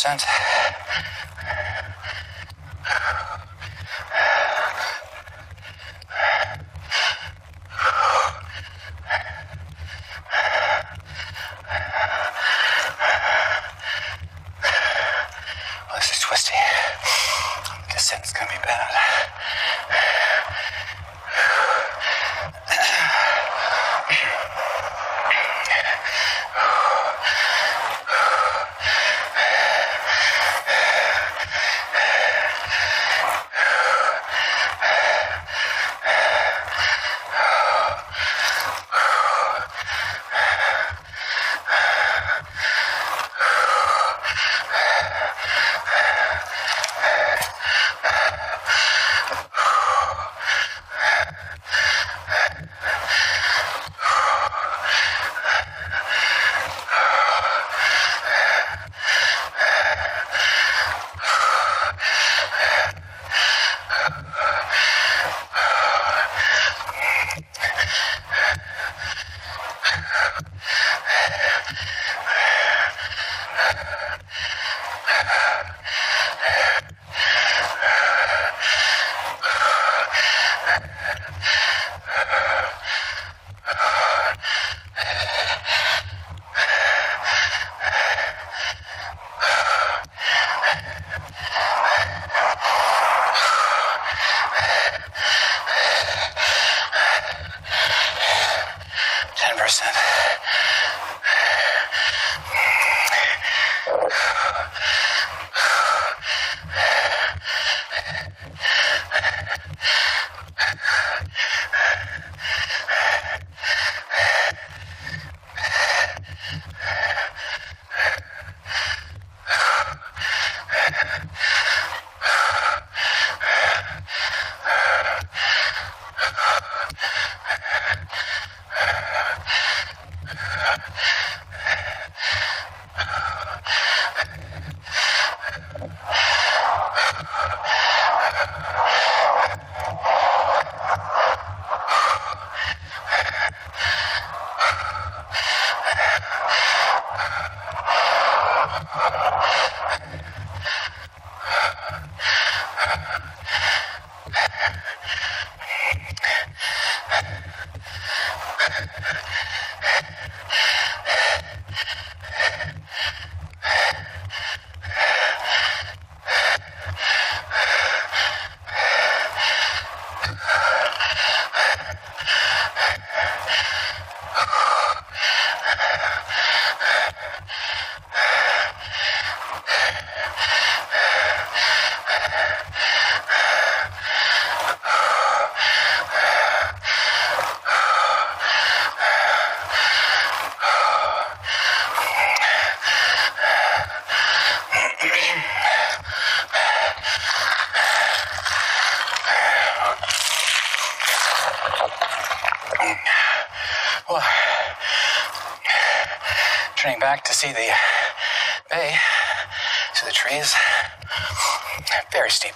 sense. Turning back to see the bay, see the trees, very steep.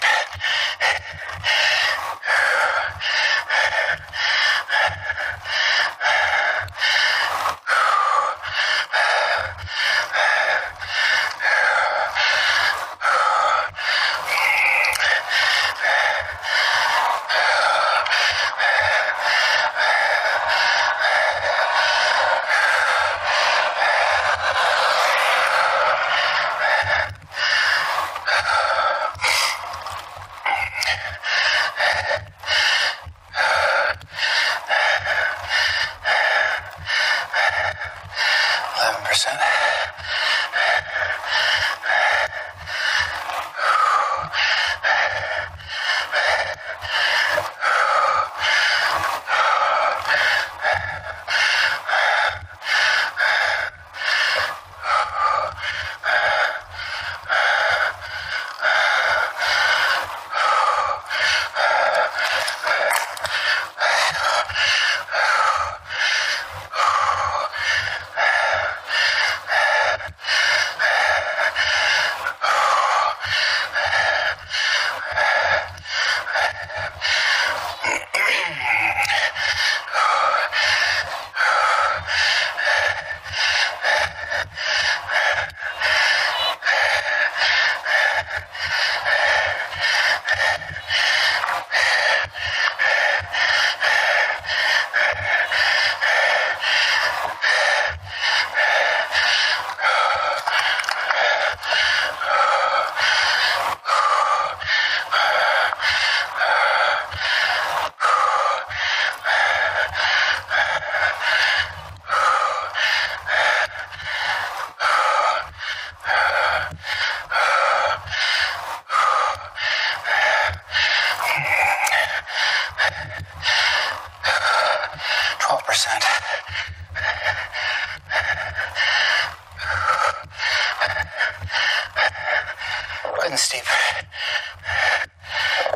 goodness, Steve.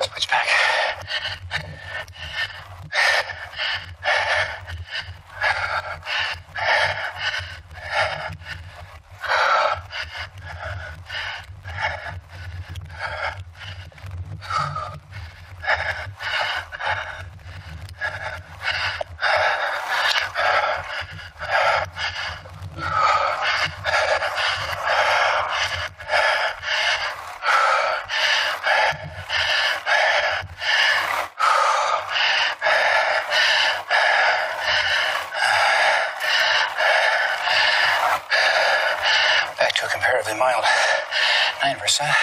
Switch back. Mild, 9%.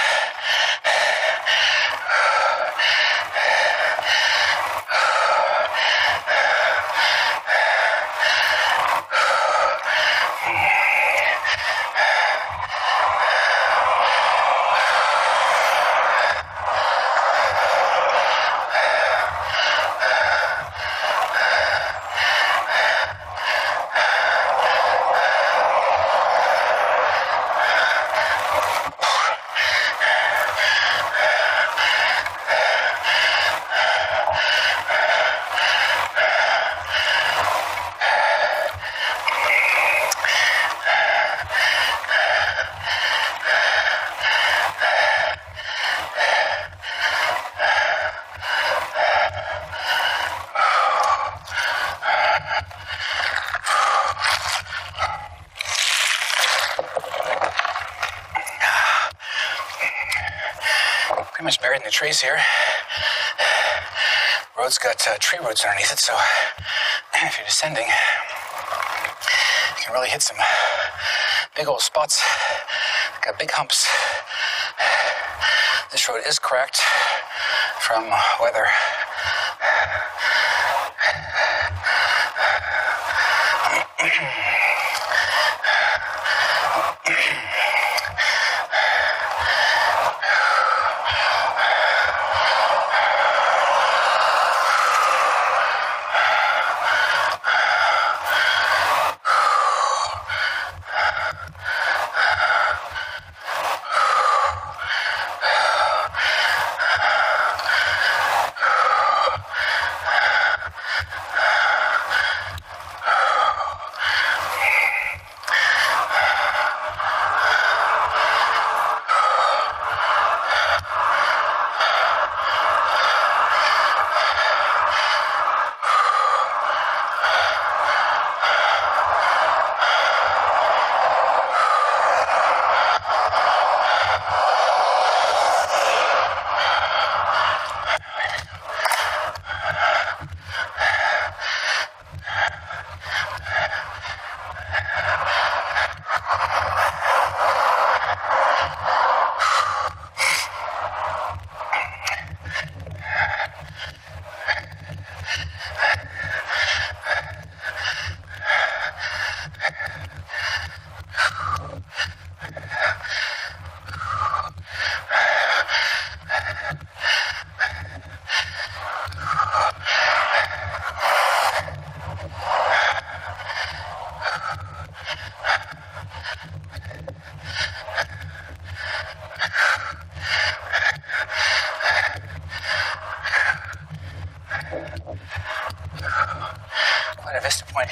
Much buried in the trees here. Road's got tree roots underneath it, so if you're descending, you can really hit some big old spots. Got big humps. This road is cracked from weather.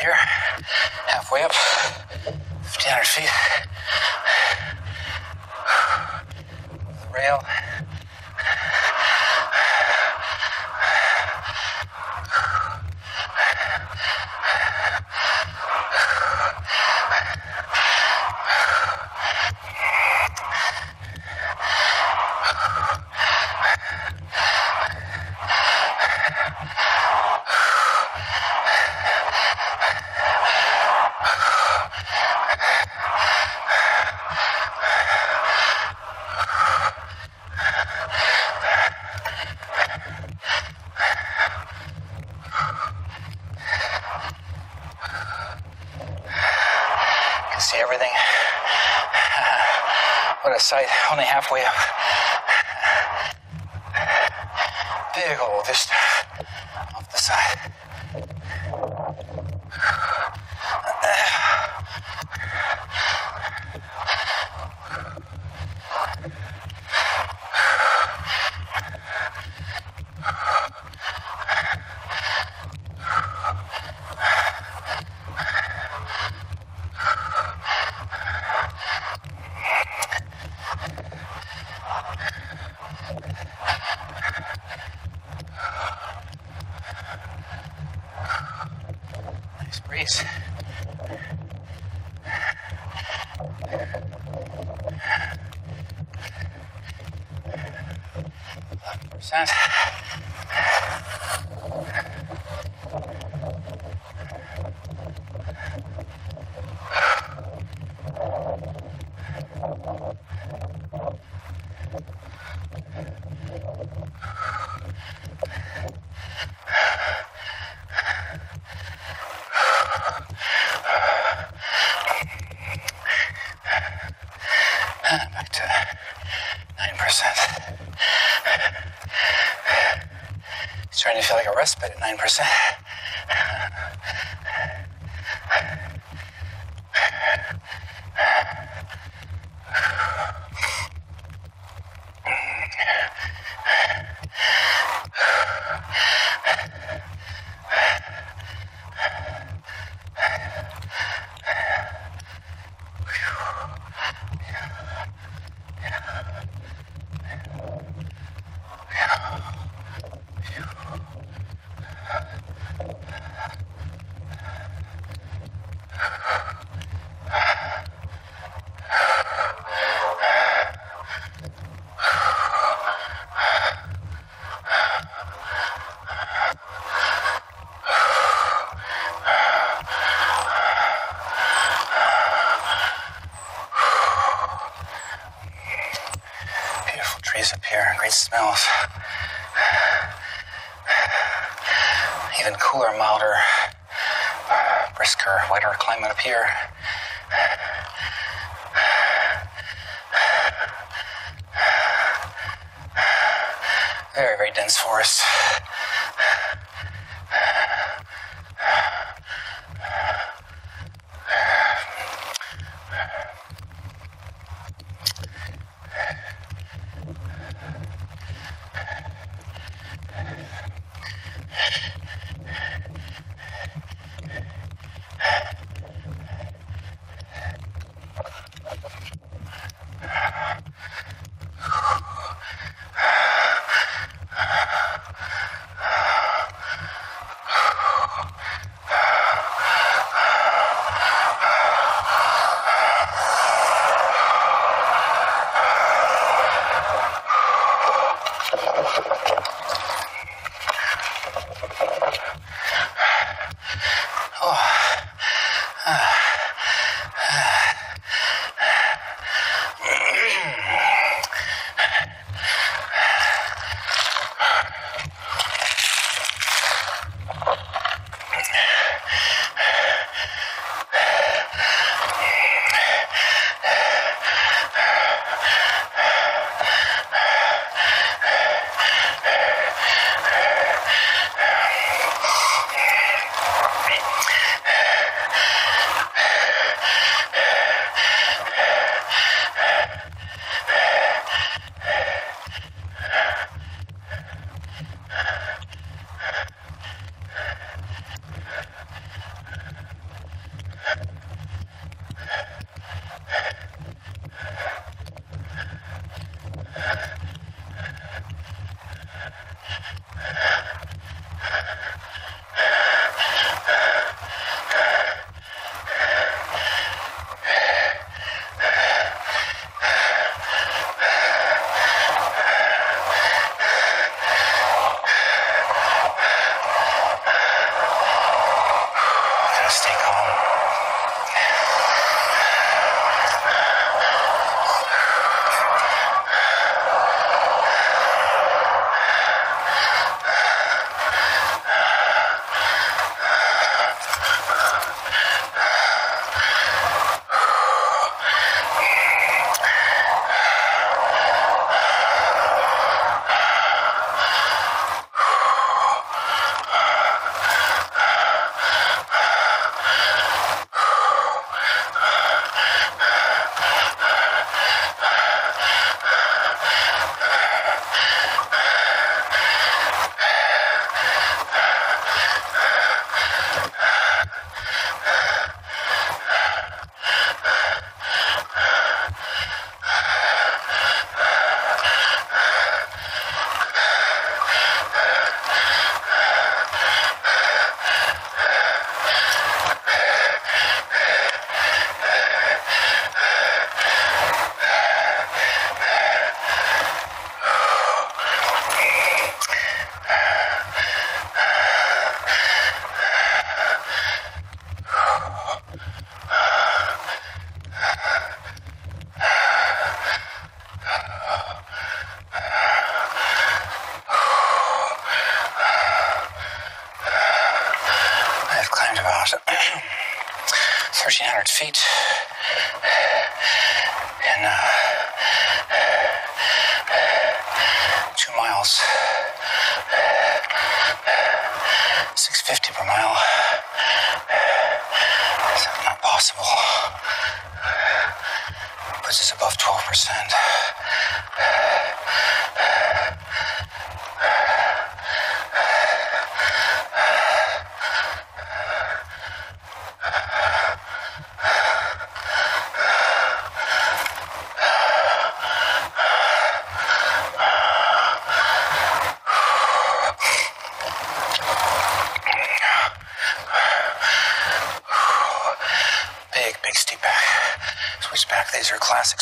Here, halfway up, 1,500 feet, rail, everything. What a sight, only halfway up. Big old vista off the side. 100%. Trying to feel like a respite at 9%. Great smells. Even cooler, milder, brisker, wetter climate up here. Very, very dense forest. feet. And 2 miles, 650 per mile. It's not possible. Puts us above 12%.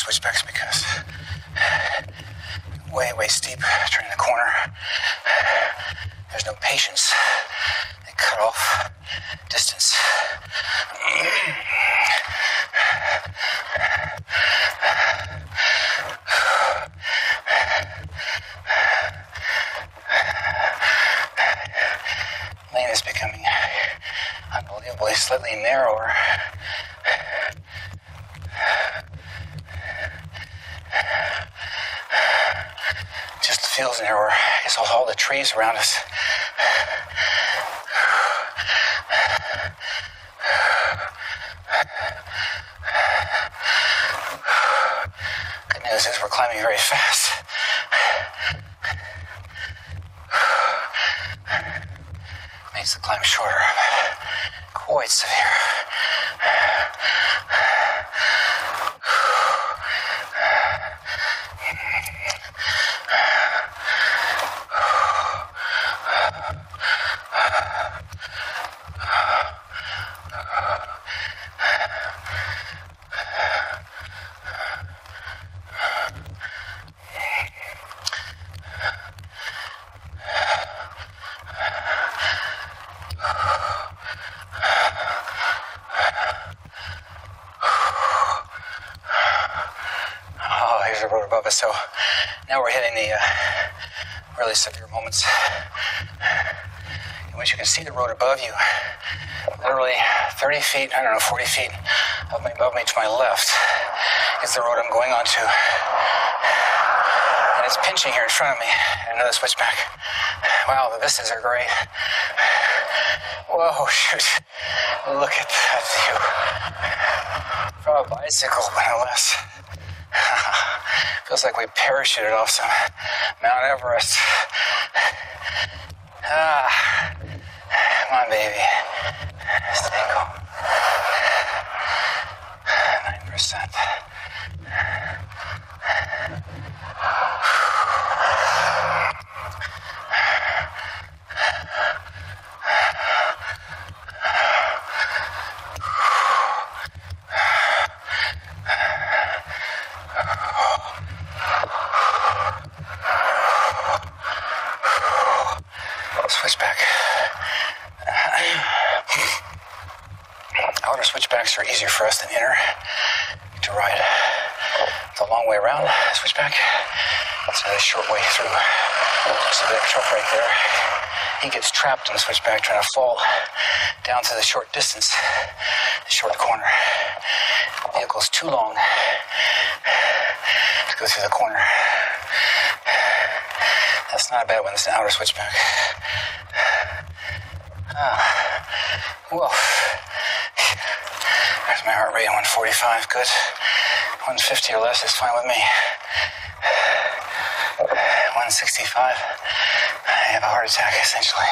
Switchbacks because way steep turning the corner. There's no patience. They cut off distance. Lane is becoming unbelievably slightly narrower. Fields and everywhere. I guess all the trees around us. Good news is we're climbing very fast. Makes the climb shorter, but quite severe. So now we're hitting the really severe moments in which you can see the road above you, literally 30 feet, I don't know, 40 feet above me to my left is the road I'm going onto, and it's pinching here in front of me, and another switchback. Wow, the vistas are great. Whoa, shoot, look at that view. From a bicycle, but no less. Feels like we parachuted off some Mount Everest. Ah, come on, baby. Stay calm. 9%. Switchbacks are easier for us than inner to ride. It's a long way around, switchback. It's a short way through. There's a bit of trouble right there. He gets trapped on the switchback trying to fall down to the short distance, the short corner. The vehicle's too long to go through the corner. That's not bad when it's an outer switchback. Whoa. There's my heart rate, 145, good. 150 or less is fine with me. 165, I have a heart attack, essentially.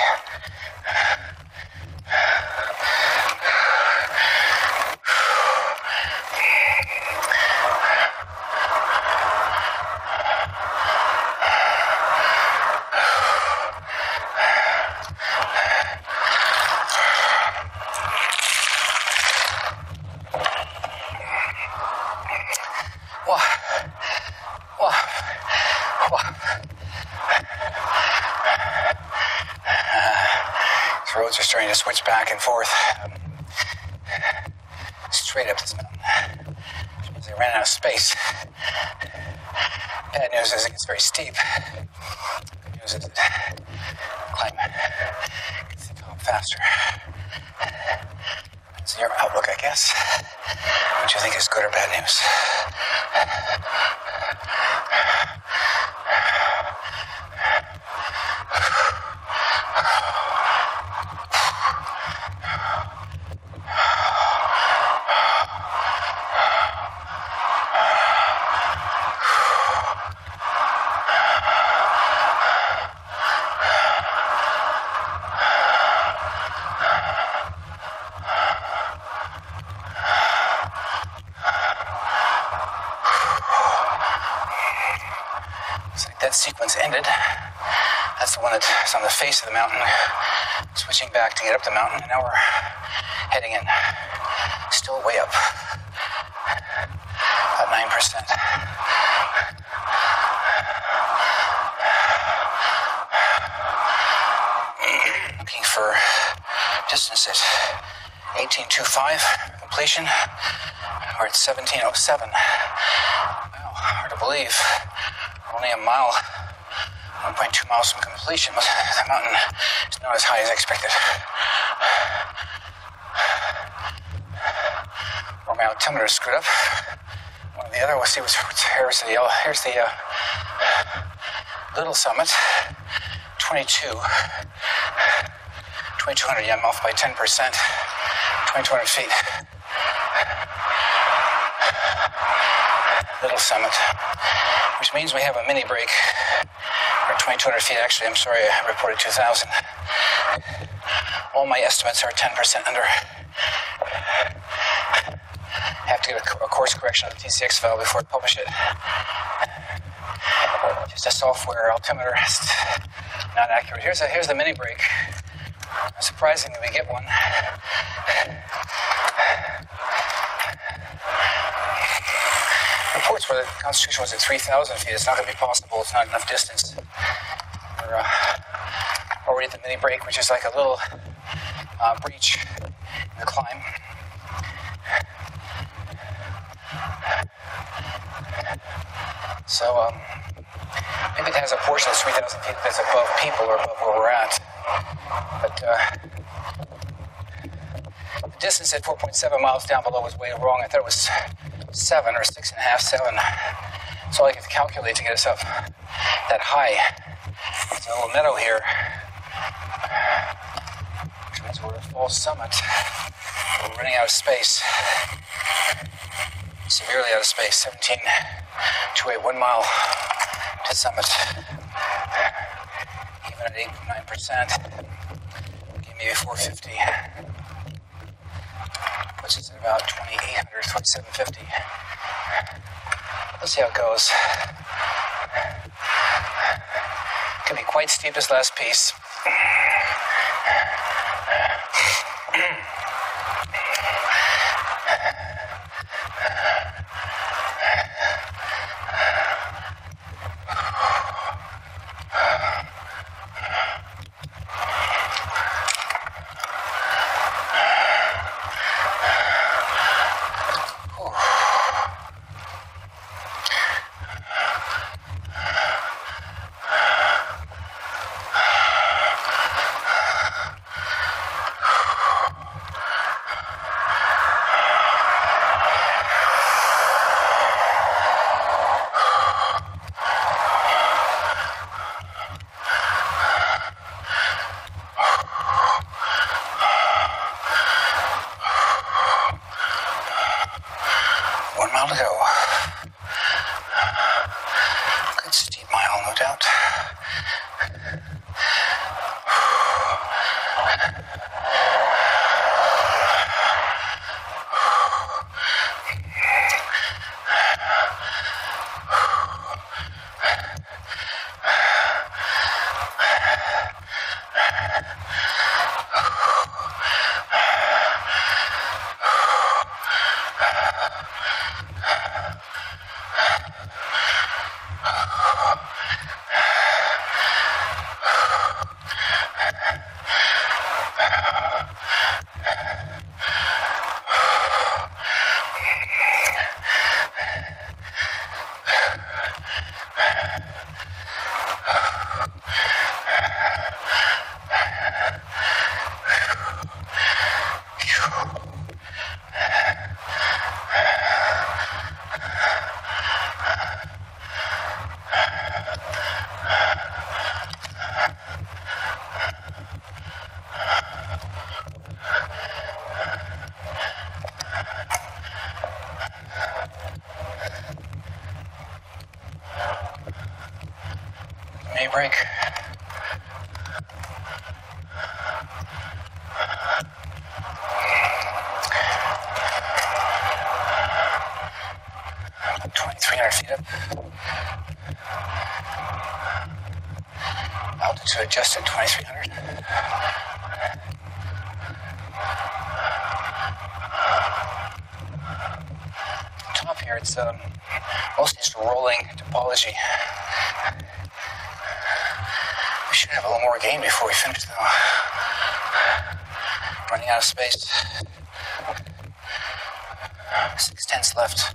Roads are starting to switch back and forth straight up this mountain, which means they ran out of space. Bad news is it gets very steep. Good news is climb gets to the top faster. It's in your outlook, I guess. What do you think is good or bad news? Ended. That's the one that's on the face of the mountain. Switching back to get up the mountain. Now we're heading in. Still way up. About 9%. Looking for distance at 1825 completion. We're at 1707. Wow, hard to believe. Only a mile. 1.2 miles from completion, but the mountain is not as high as expected. Or my altimeter is screwed up. One or the other. We'll see what's here's the little summit. 2200 yen, off by 10%. 2200 feet. Little summit, which means we have a mini break. 200 feet, actually, I'm sorry, I reported 2,000. All my estimates are 10% under. I have to get a course correction on the TCX file before I publish it. Just a software altimeter, not accurate. Here's the mini break. Surprisingly, we get one. Reports where the Constitution was at 3,000 feet. It's not going to be possible. It's not enough distance. Already at the mini break, which is like a little breach in the climb. So maybe it has a portion of 3,000 feet that's above people or above where we're at. But the distance at 4.7 miles down below was way wrong. I thought it was 7 or 6.5, 7. That's all I could calculate to get us up that high. There's a little meadow here, which means we're at a false summit. We're running out of space, severely out of space. 17,281 miles to summit, even at 8.9%. Gave me 450, which is at about 2,800, 2,750. Let's see how it goes. It's going to be quite steep, this last piece. daybreak. About 2,300 feet up. Altitude adjusted 2,300. It's mostly just rolling topology. We should have a little more game before we finish, though. Running out of space. 6 tenths left.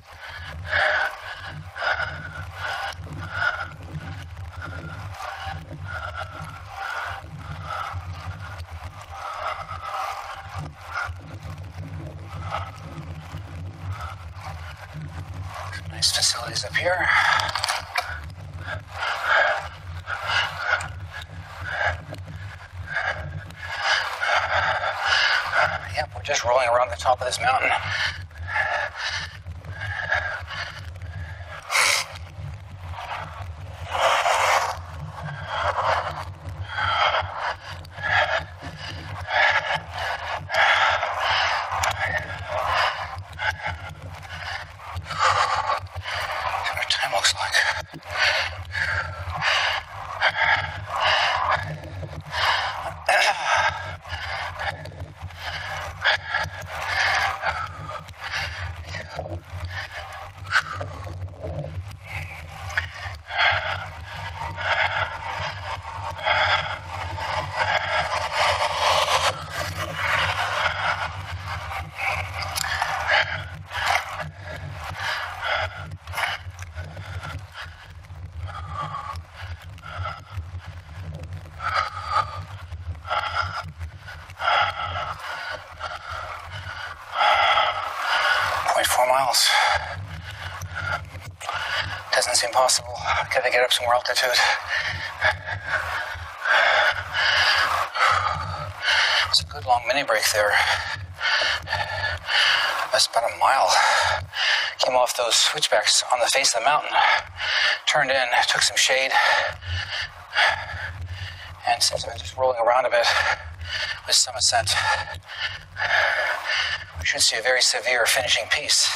Facilities up here. Yep, we're just rolling around the top of this mountain. Doesn't seem possible. Gotta get up some more altitude. It's a good long mini break there. That's about a mile. Came off those switchbacks on the face of the mountain. Turned in, took some shade. And since I've been just rolling around a bit with some ascent, we should see a very severe finishing piece.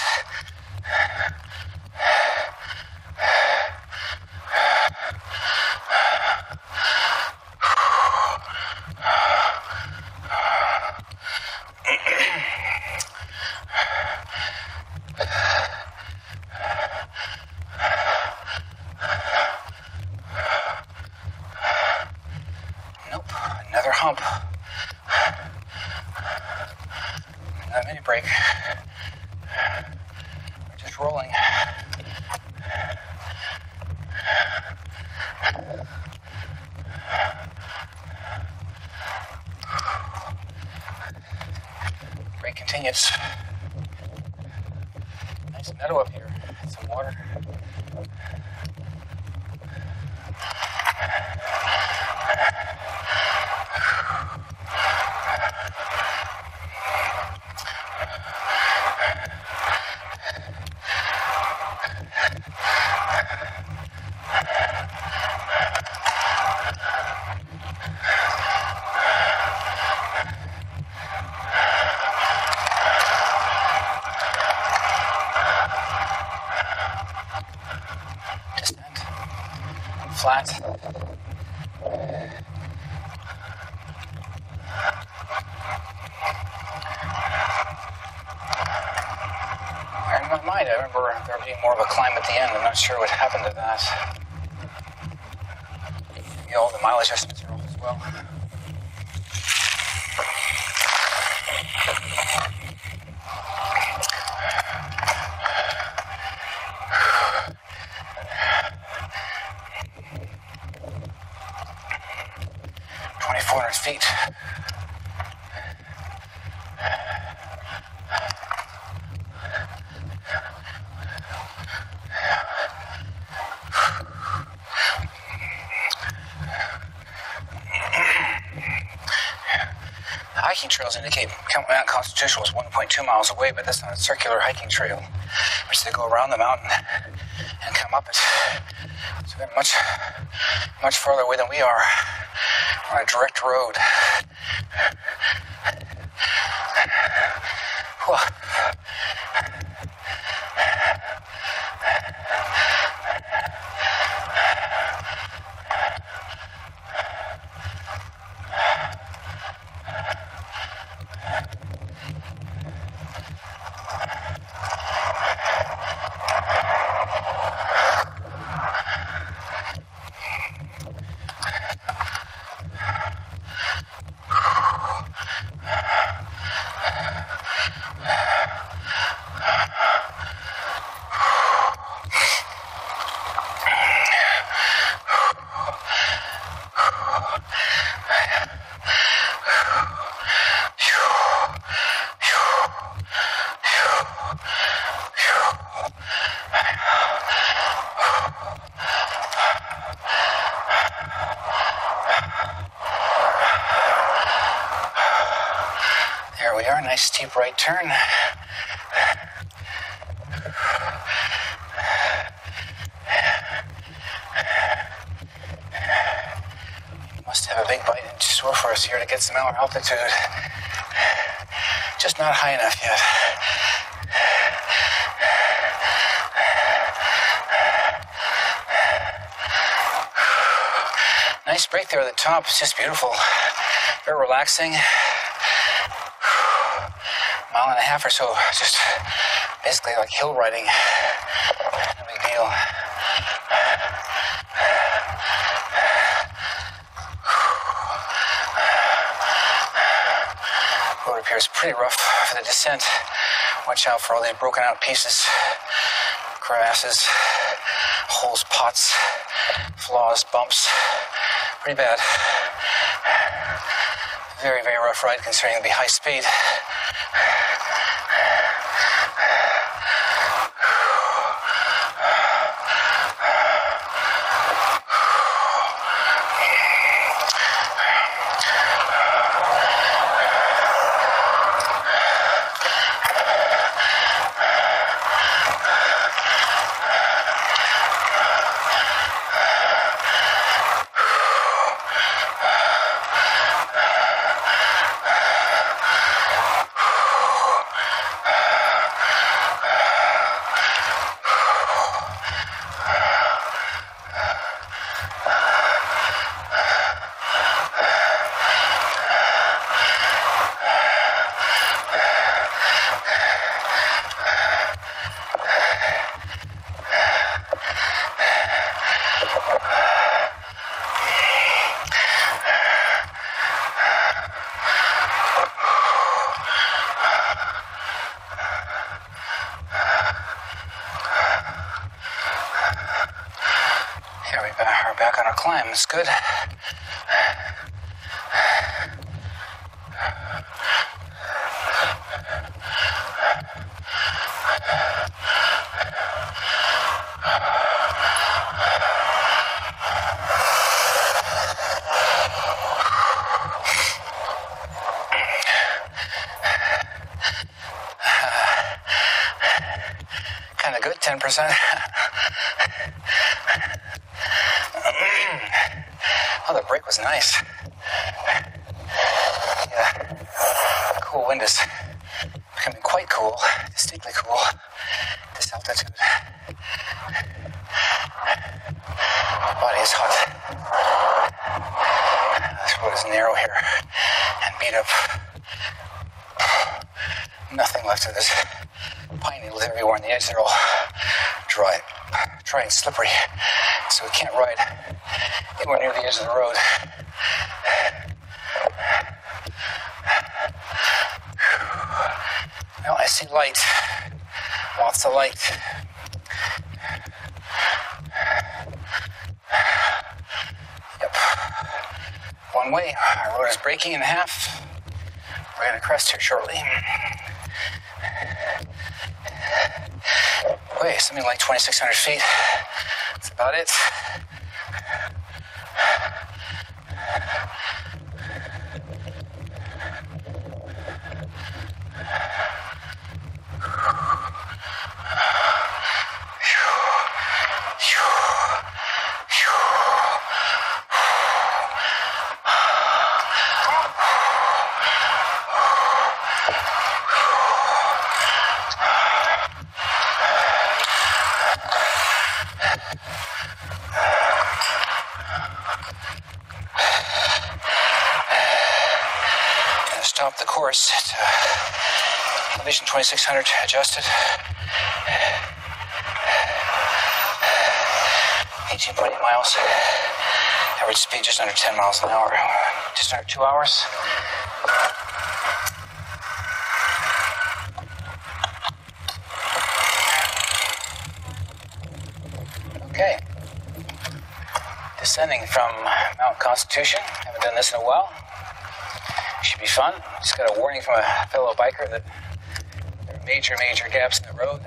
Continues. Nice meadow up here, some water. Flat. In my mind, I remember there being more of a climb at the end. I'm not sure what happened to that. You know, the mileage estimates are off as well. Hiking trails indicate Mount Constitution was 1.2 miles away, but that's not a circular hiking trail, which they go around the mountain and come up it. So They're much farther away than we are on a direct road. Nice steep right turn. Must have a big bite in store for us here to get some more altitude. Just not high enough yet. Nice break there at the top. It's just beautiful. Very relaxing. Mile and a half or so, just basically like hill riding. No big deal. Road appears pretty rough for the descent. Watch out for all these broken out pieces, crevasses, holes, pots, flaws, bumps. Pretty bad. Very, very rough ride considering it'll be high speed. It's good. Kind of good, 10%. Oh, the break was nice. Yeah, cool wind is becoming quite cool, distinctly cool, at this altitude. My body is hot. This road is narrow here and beat up. Nothing left of this. Pine needles everywhere on the edge, they're all dry and slippery, so we can't ride anywhere near the edge of the road. Well, I see light. Lots of light. Yep. One way. Our road is breaking in half. We're going to crest here shortly. Way, something like 2,600 feet. That's about it. course at elevation 2600 adjusted. 18.8 miles. Average speed just under 10 miles an hour. Just under 2 hours. Okay. Descending from Mount Constitution. Haven't done this in a while. Should be fun. Just got a warning from a fellow biker that there are major gaps in the road.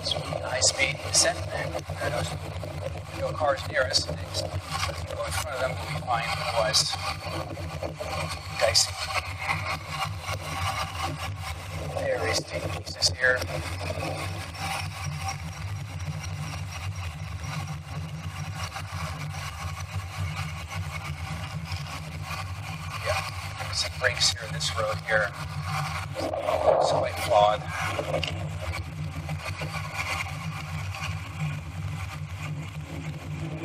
It's really high speed descent. No cars near us. Just go in front of them, we'll be fine. Otherwise, dicey. Very steep pieces here. Yeah, some breaks here in this road here. It's quite flawed.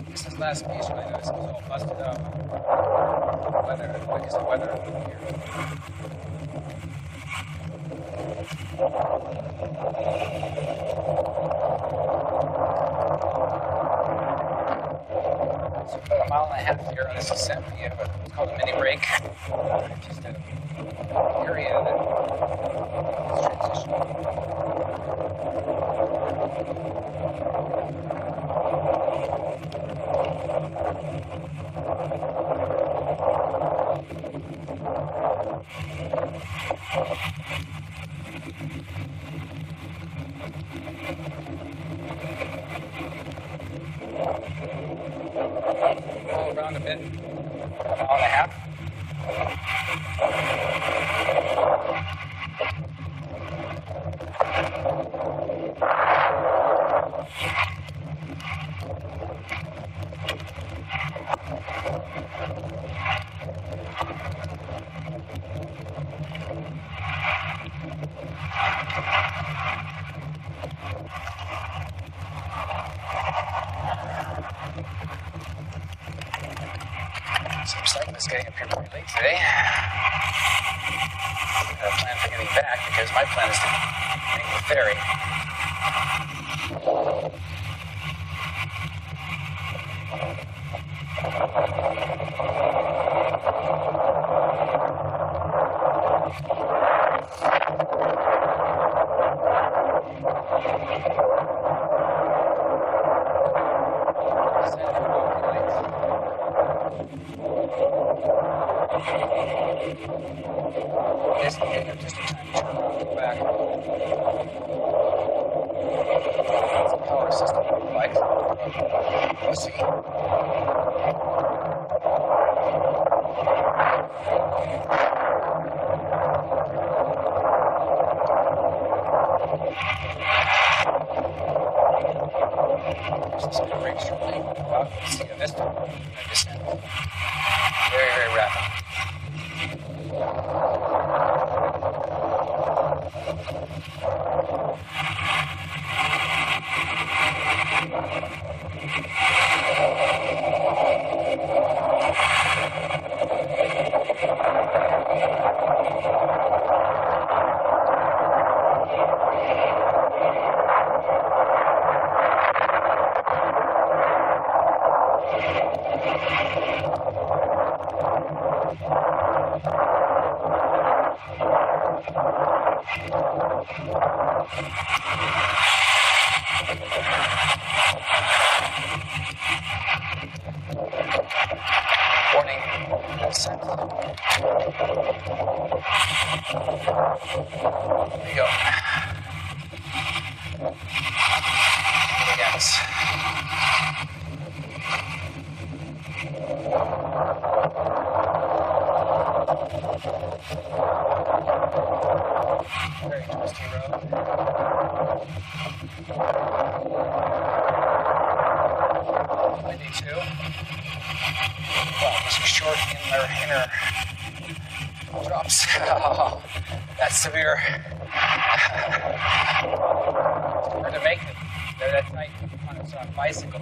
This is last piece when I noticed it was all busted up. Weather, like is the weather here. It's about a mile and a half here on this descent. We have what's called a mini break. Just an area that is transitional. Roll around a bit, about an hour and a half. Some cyclists getting up here pretty late today. I've got a plan for getting back because my plan is to make the ferry. Severe Hard to make it there that night on a bicycle.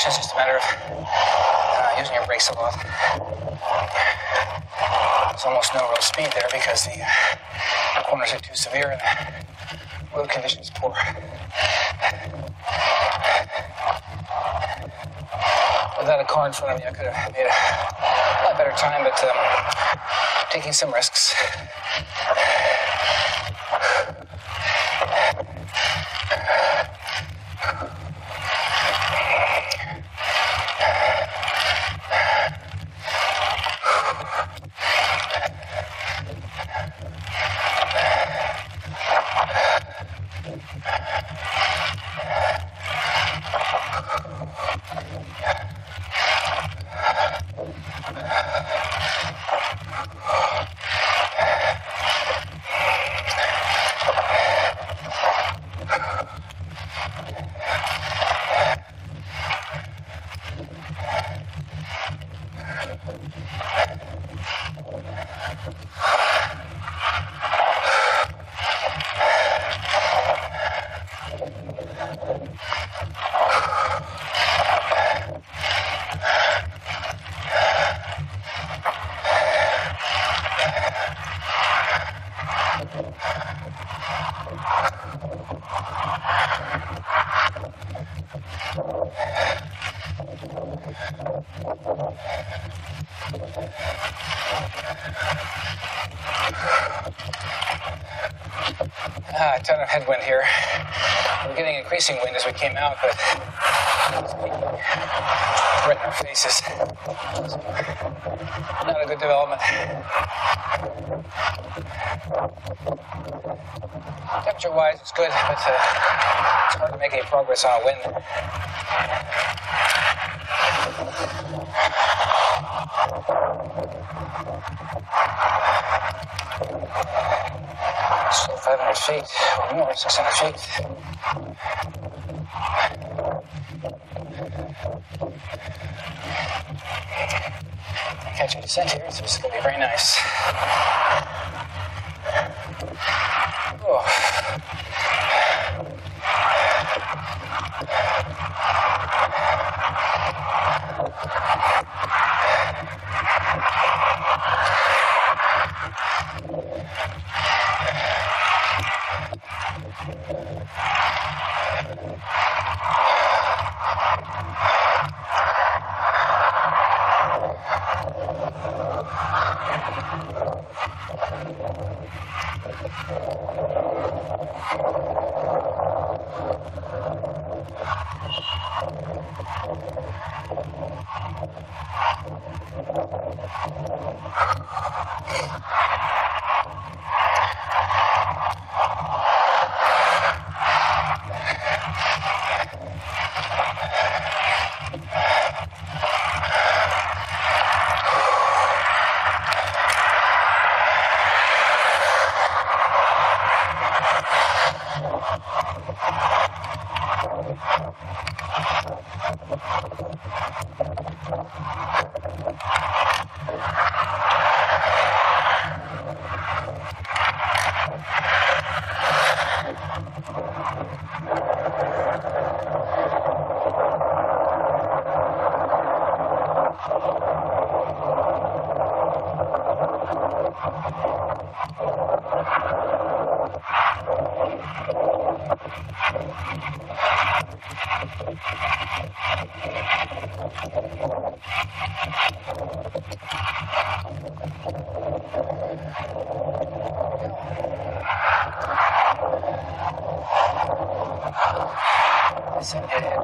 It's just a matter of using your brakes a lot. There's almost no real speed there because the corners are too severe and the road conditions poor. Without a car in front of me, I could have made a lot better time, but taking some risks. A ton of headwind here. We're getting increasing wind as we came out, but it's right in our faces. So, not a good development. Temperature-wise, it's good, but it's hard to make any progress on a wind. So 500 feet or more, 600 feet. Catching descent here, so this is going to be very nice. Oh.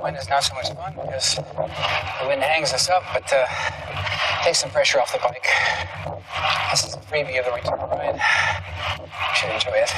Wind is not so much fun because the wind hangs us up, but takes some pressure off the bike. This is a freebie of the return ride. You should enjoy it.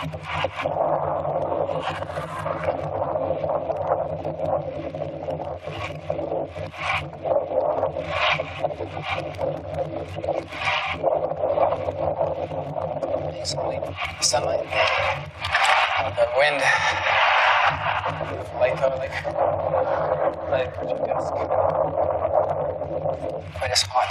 Amazingly, the sunlight, the wind, light on light approaching dusk. Quite a spot.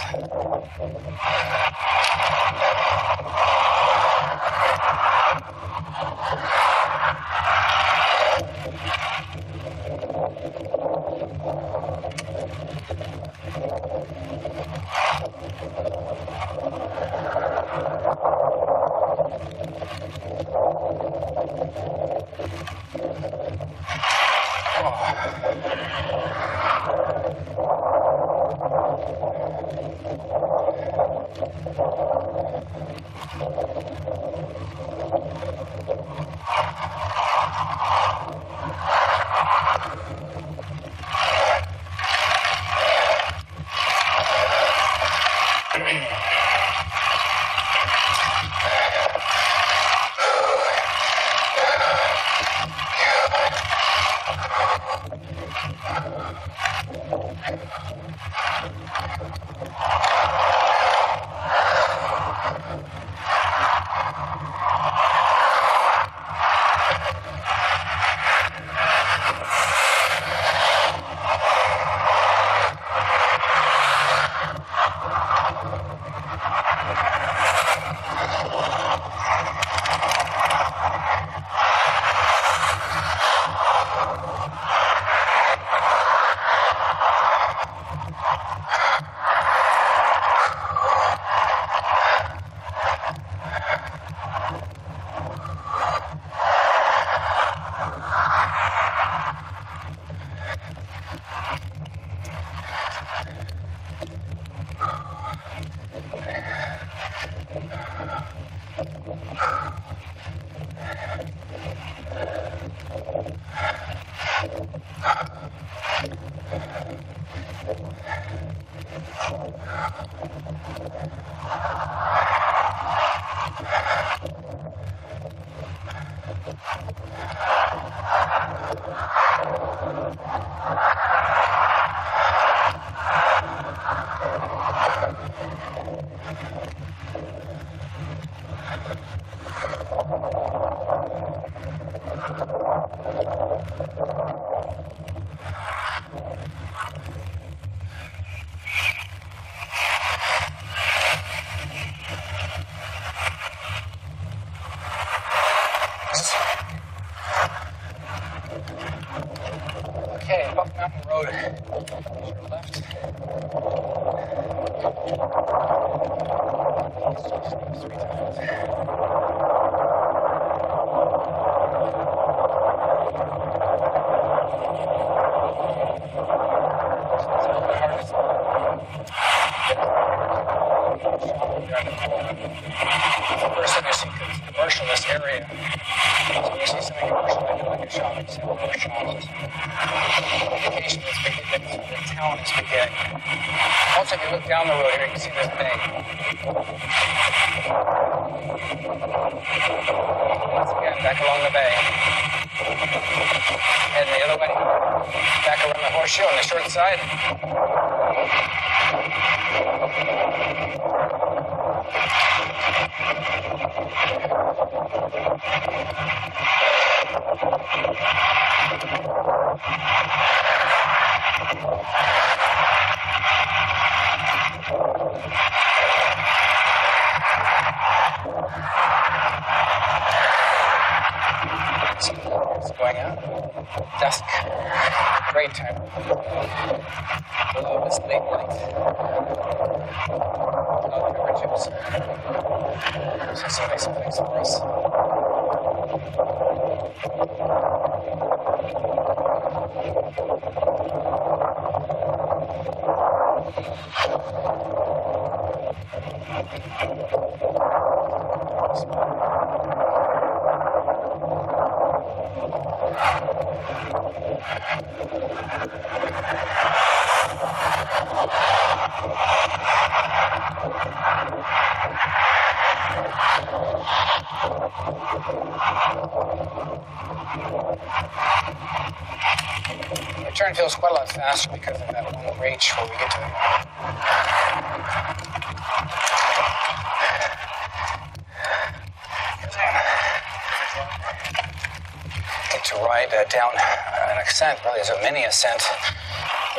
fast because of that little range when we get to it. Get to ride down an ascent, really is a mini ascent,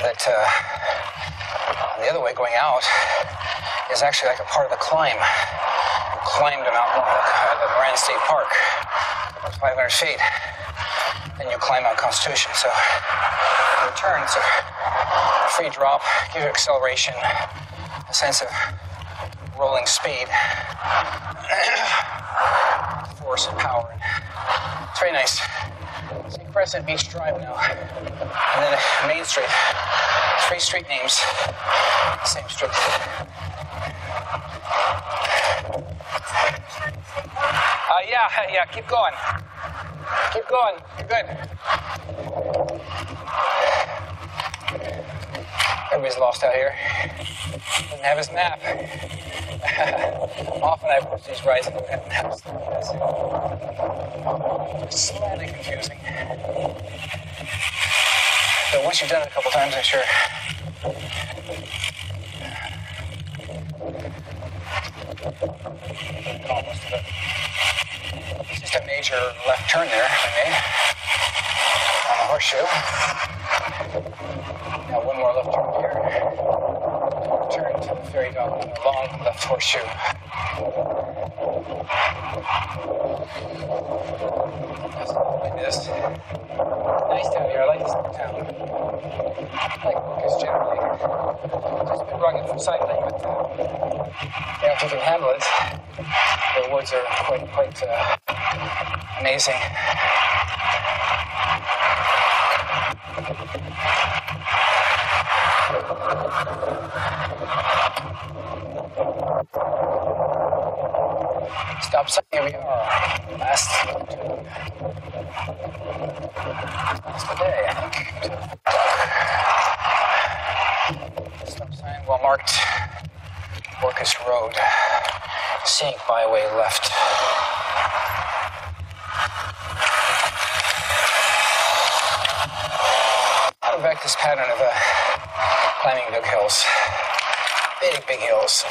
that on the other way going out is actually like a part of the climb. We climbed a mountain at the Moran State Park, about 500 feet. Then you climb Mount Constitution. So the returns are free drop, give you acceleration, a sense of rolling speed, force and power. It's very nice. St. President Beach Drive now, and then Main Street. 3 street names, same street. Yeah, keep going. Keep going. You're good. Everybody's lost out here. Didn't have his map. Often I watch these rides and don't have maps like this. It's slightly confusing. But once you've done it a couple times, I'm sure. Almost did it. It's just a major left turn there I made on the horseshoe. Now one more left turn here. Turn to the ferry dock on the long left horseshoe. Just like this. Nice down here. I like this town. I like Orcas generally. Just been rugged from cycling, but yeah, if you can handle it, the woods are quite amazing. Stop sign, here we are. Last tune. That's the day, I think. Stop sign, well marked. Orcas Road. Scenic byway left. I go back this pattern of climbing big hills. Big hills.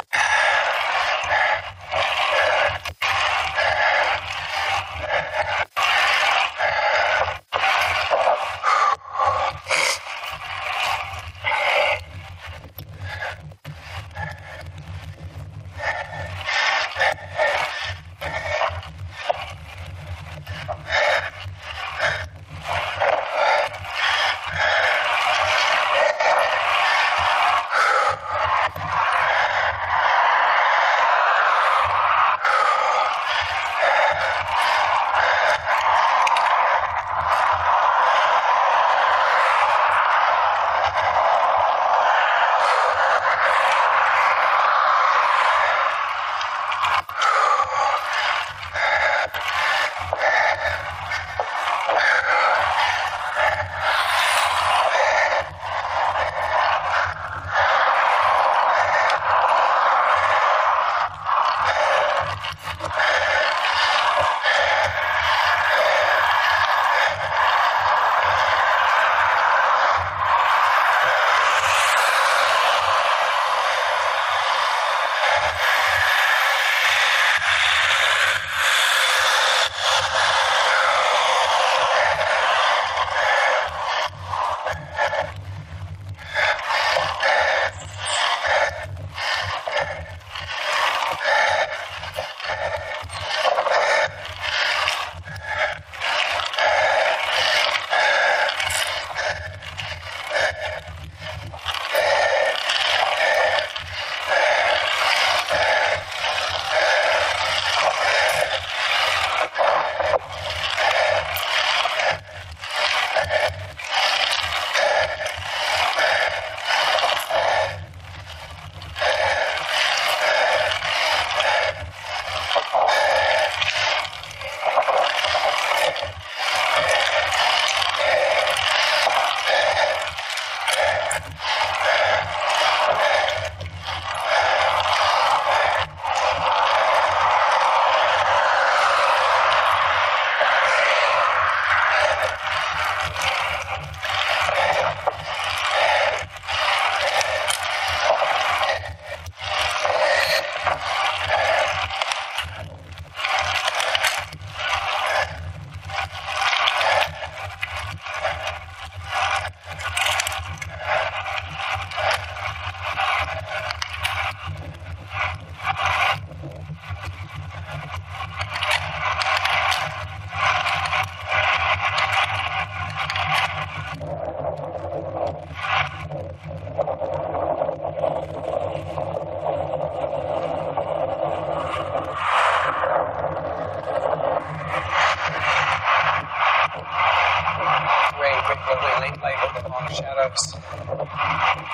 folks.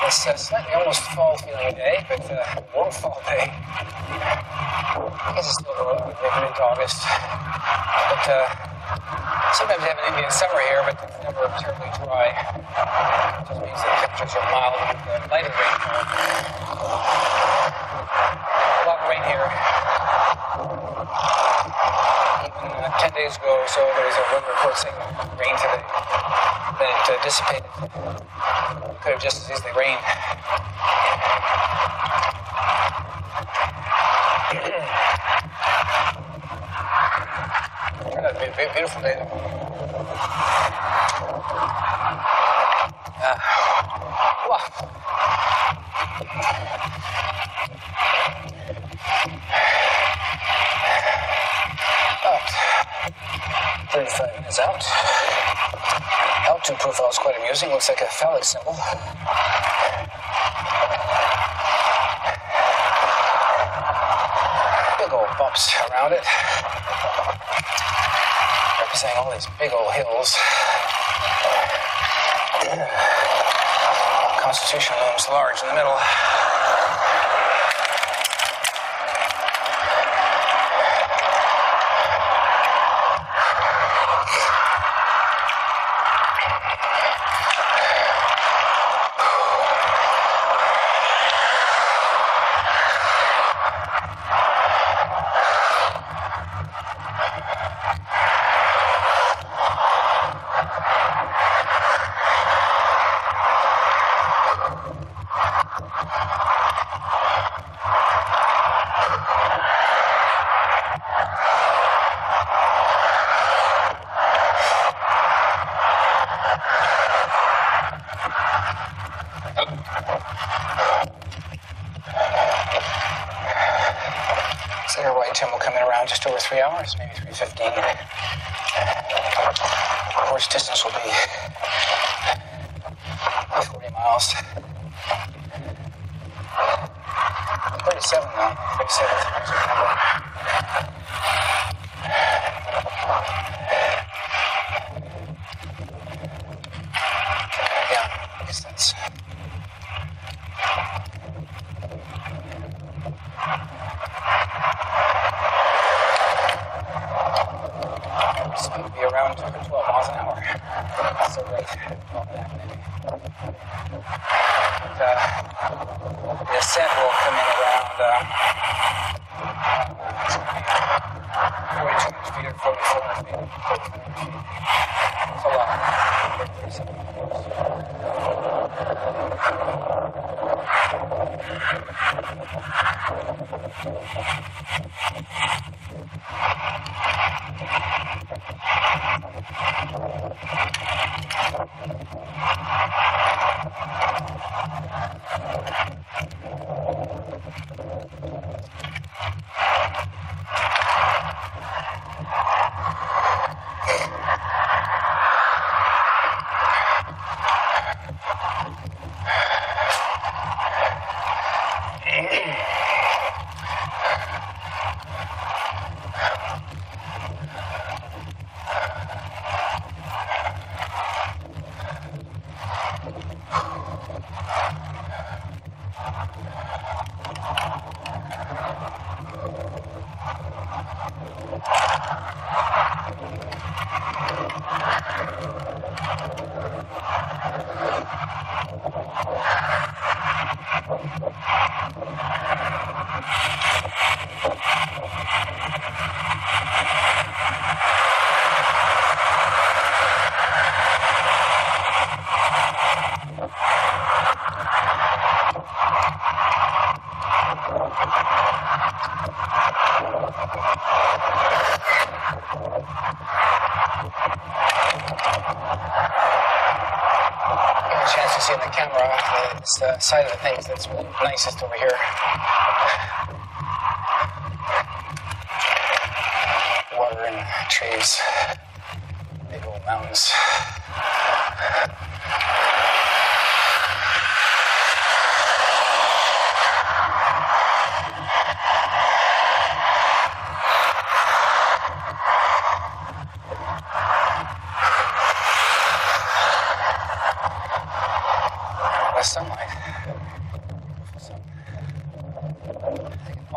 It's a slightly almost fall feeling day, but warm fall day. I guess it's still going into August. But sometimes you have an Indian summer here, but it's never terribly dry. It just means the temperatures are mild with lighter rain. A lot of rain here. Even 10 days ago or so, there was a wind report saying rain today. Then it dissipated. It could have just as easily rained. It turned out to be a beautiful day. About 35 minutes out. Altitude profile is quite amusing. Looks like a phallic symbol. Big old bumps around it, representing all these big old hills. Constitution looms large in the middle. Just over 3 hours, maybe 3:15. Course distance will be 40 miles. 37 now, 37. Yeah, makes sense. Around 12 miles an hour. That's so great. The ascent will come in around 42 feet or 47 feet. It's a lot. It's the side of the things that's really nicest over here. Water and trees, big old mountains.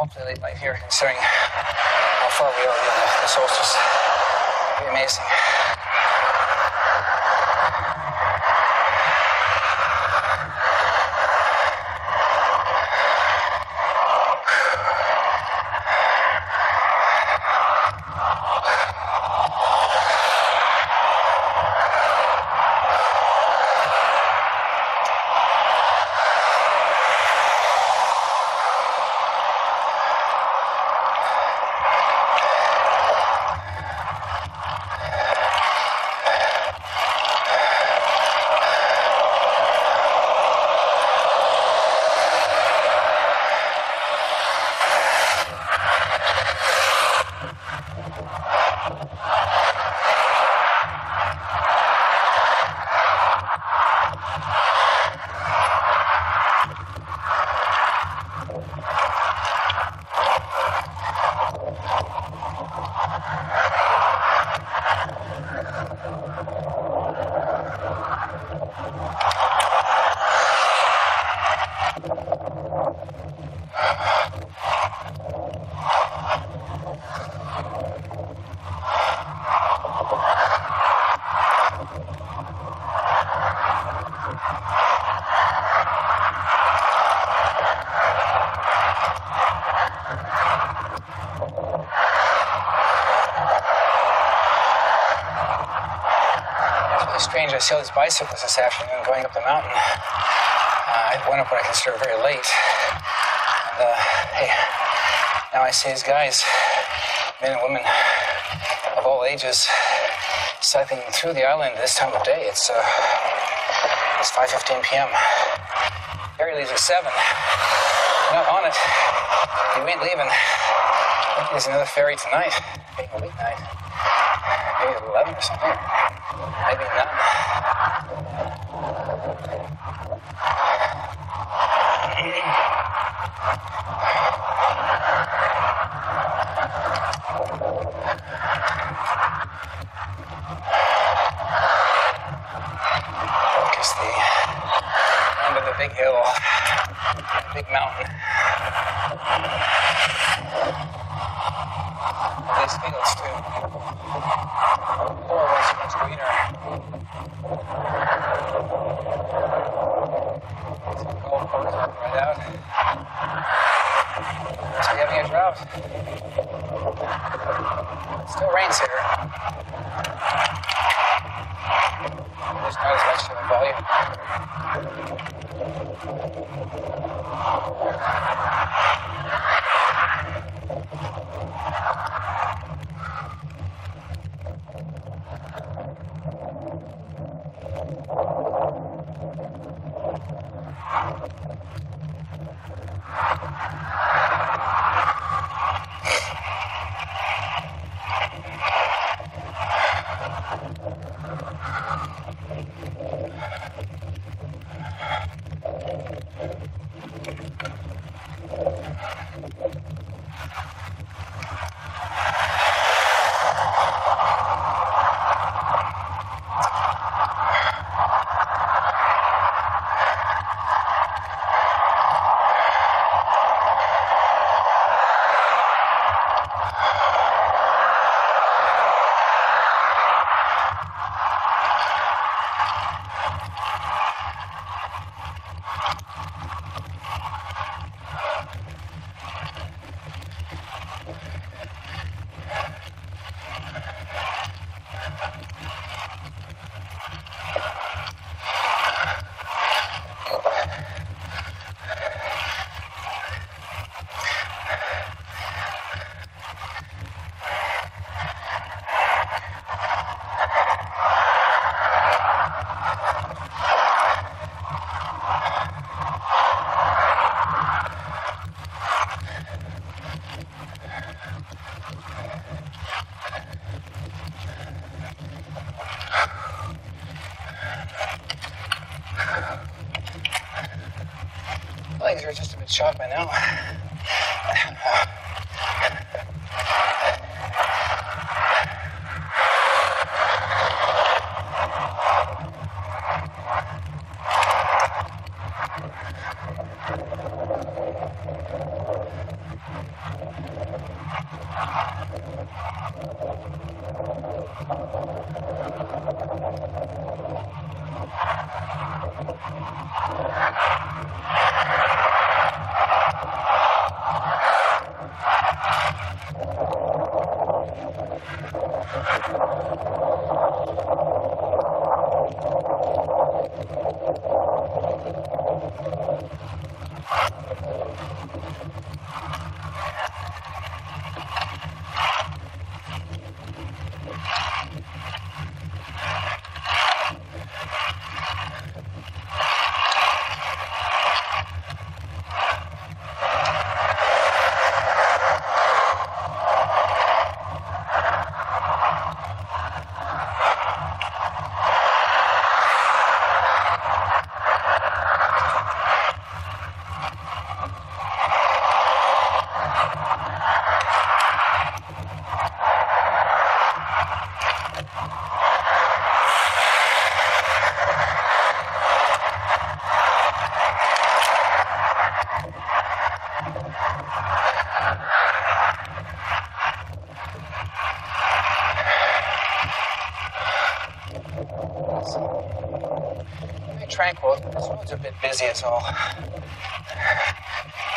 awfully late night here, considering how far we are from the solstice. It'll be amazing. Strange, I saw these bicyclists this afternoon going up the mountain. I went up when I consider very late. And, hey, now I see these guys, men and women of all ages, cycling through the island this time of day. It's 5:15 p.m. Ferry leaves at 7. Not on it. You ain't leaving. I think there's another ferry tonight. Maybe a late night. Maybe at 11 or something. Maybe not. It's the end of the big hill, big mountain. These fields too. Or was much greener. Some golf courses are right out. Must be having a drought. It still rains here. There's not as much of a volume. You're just a bit shot by now. road's a bit busy, it's all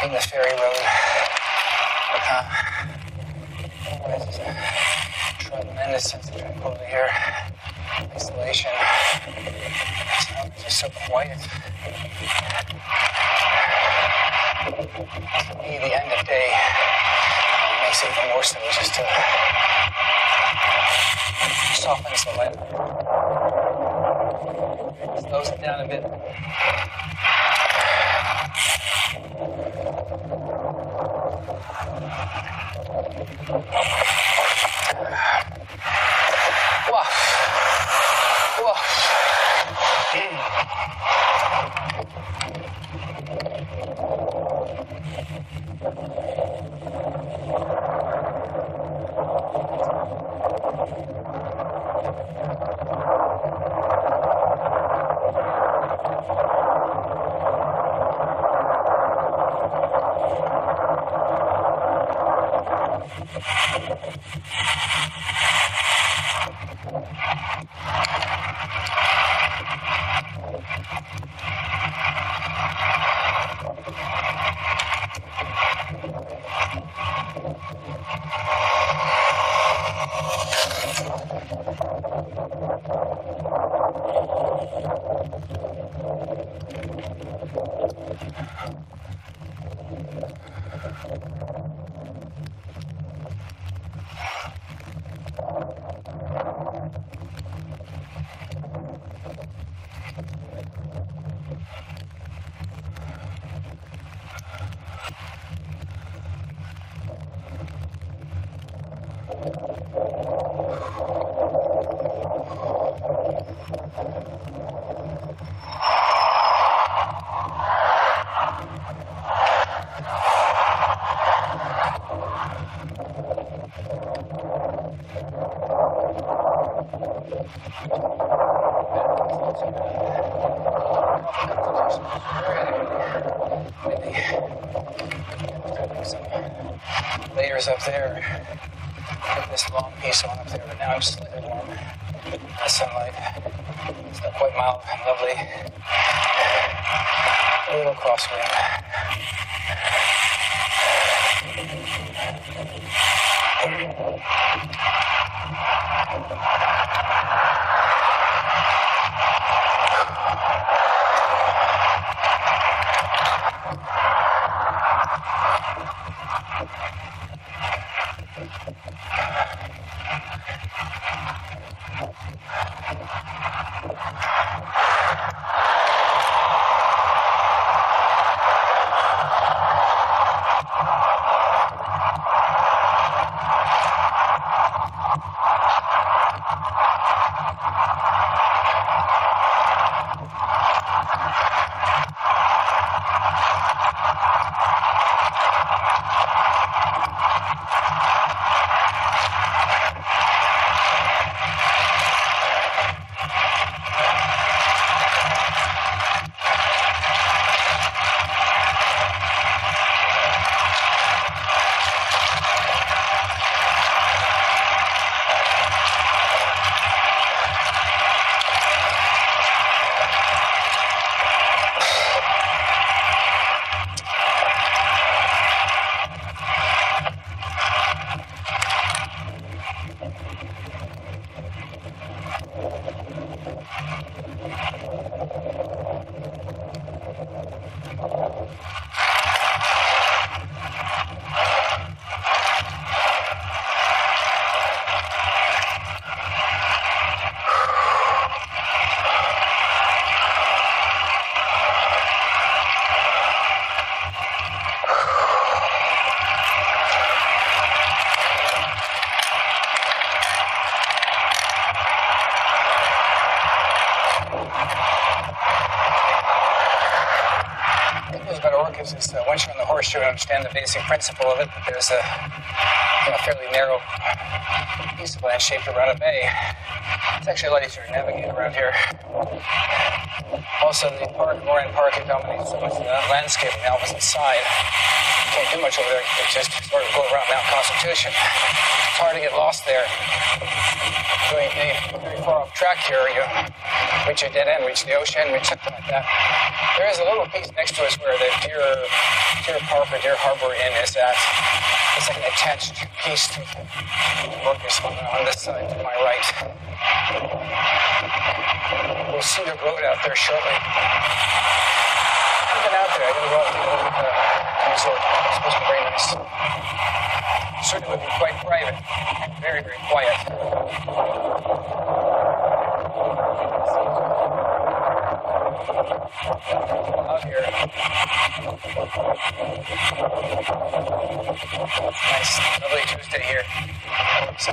in the ferry road. Otherwise, it's a tremendous sense of tranquility here. Isolation. It's just so quiet. To me, the end of day makes it even worse than it just to soften the light. Slows it down a bit. Up there, put this long piece on up there, but now I'm just slightly warm in the sunlight. It's not quite mild and lovely. A little once you're on the horseshoe and understand the basic principle of it, that there's a fairly narrow piece of land shaped around a bay. It's actually a lot easier to navigate around here. Also, the park, Moran Park, it dominates so much of the landscape on the opposite side. You can't do much over there. You can just sort of go around Mount Constitution. It's hard to get lost there. Going very far off track here, you reach a dead end, reach the ocean, reach something like that. There's a little piece next to us where the Deer Park or Deer Harbor Inn is at. It's like an attached piece to Orcas on this side to my right. We'll see the road out there shortly. I haven't been out there. I didn't go out there with the resort. It's supposed to be very nice. Certainly would be quite private and very, very quiet. Out here. Nice, lovely Tuesday here. So.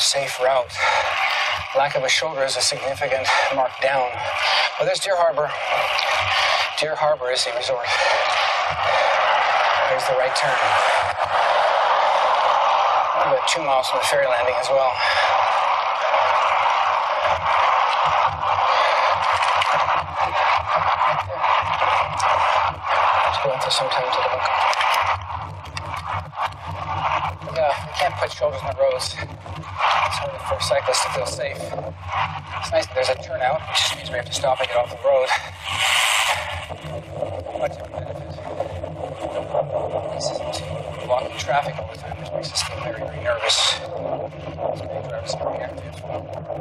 Safe route. Lack of a shoulder is a significant markdown. Well, there's Deer Harbor. Deer Harbor is the resort. There's the right turn. About 2 miles from the ferry landing as well. Let's go out there sometime to the book. we can't put shoulders in the rows. It's only for cyclists to feel safe. It's nice that there's a turnout, which just means we have to stop and get off the road. Much of a benefit. This isn't blocking traffic all the time, which makes us feel very, very nervous. It's going to drive us very active on the road.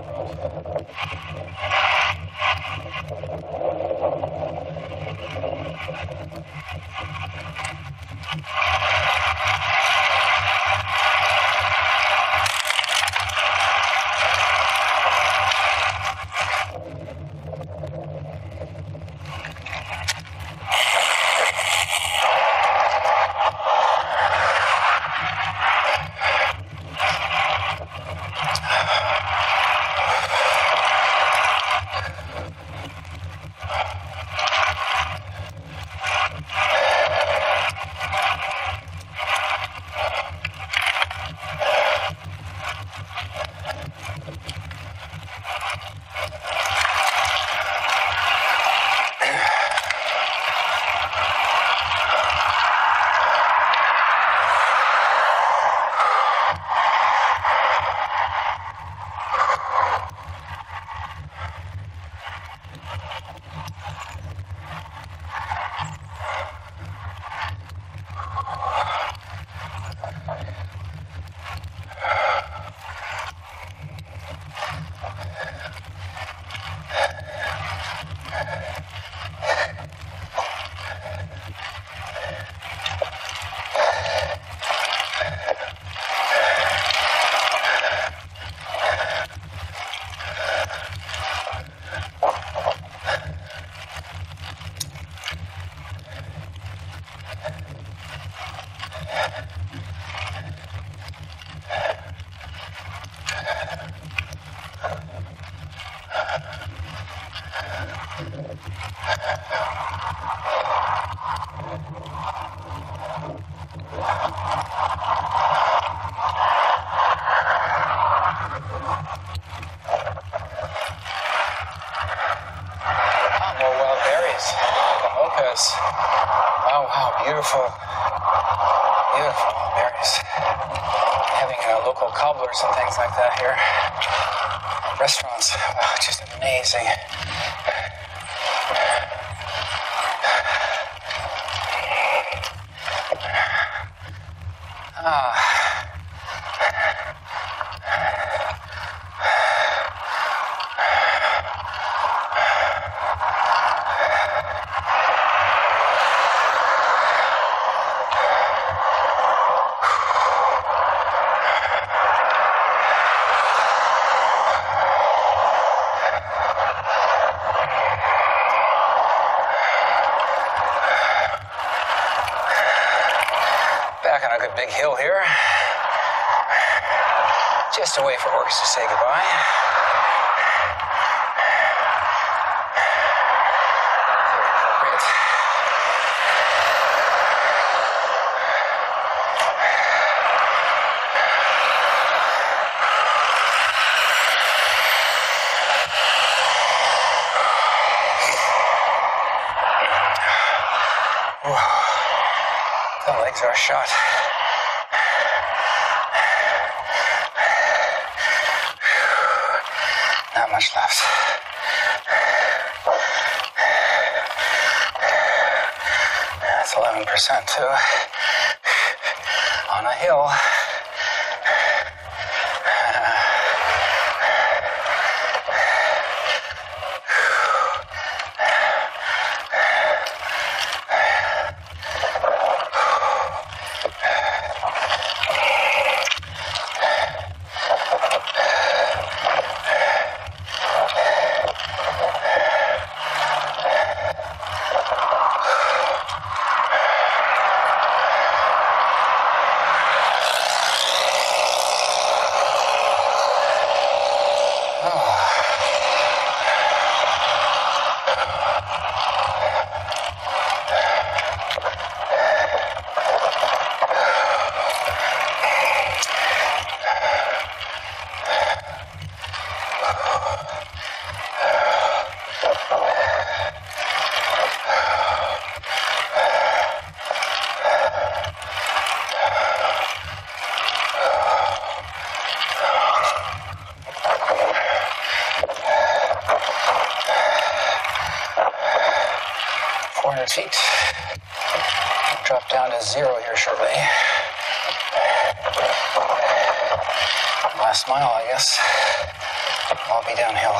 Big hill here, just a way for orcas to say goodbye. The legs are shot. Left. That's 11% too. On a hill. 100 feet. Drop down to zero here shortly. Last mile, I guess. I'll be downhill.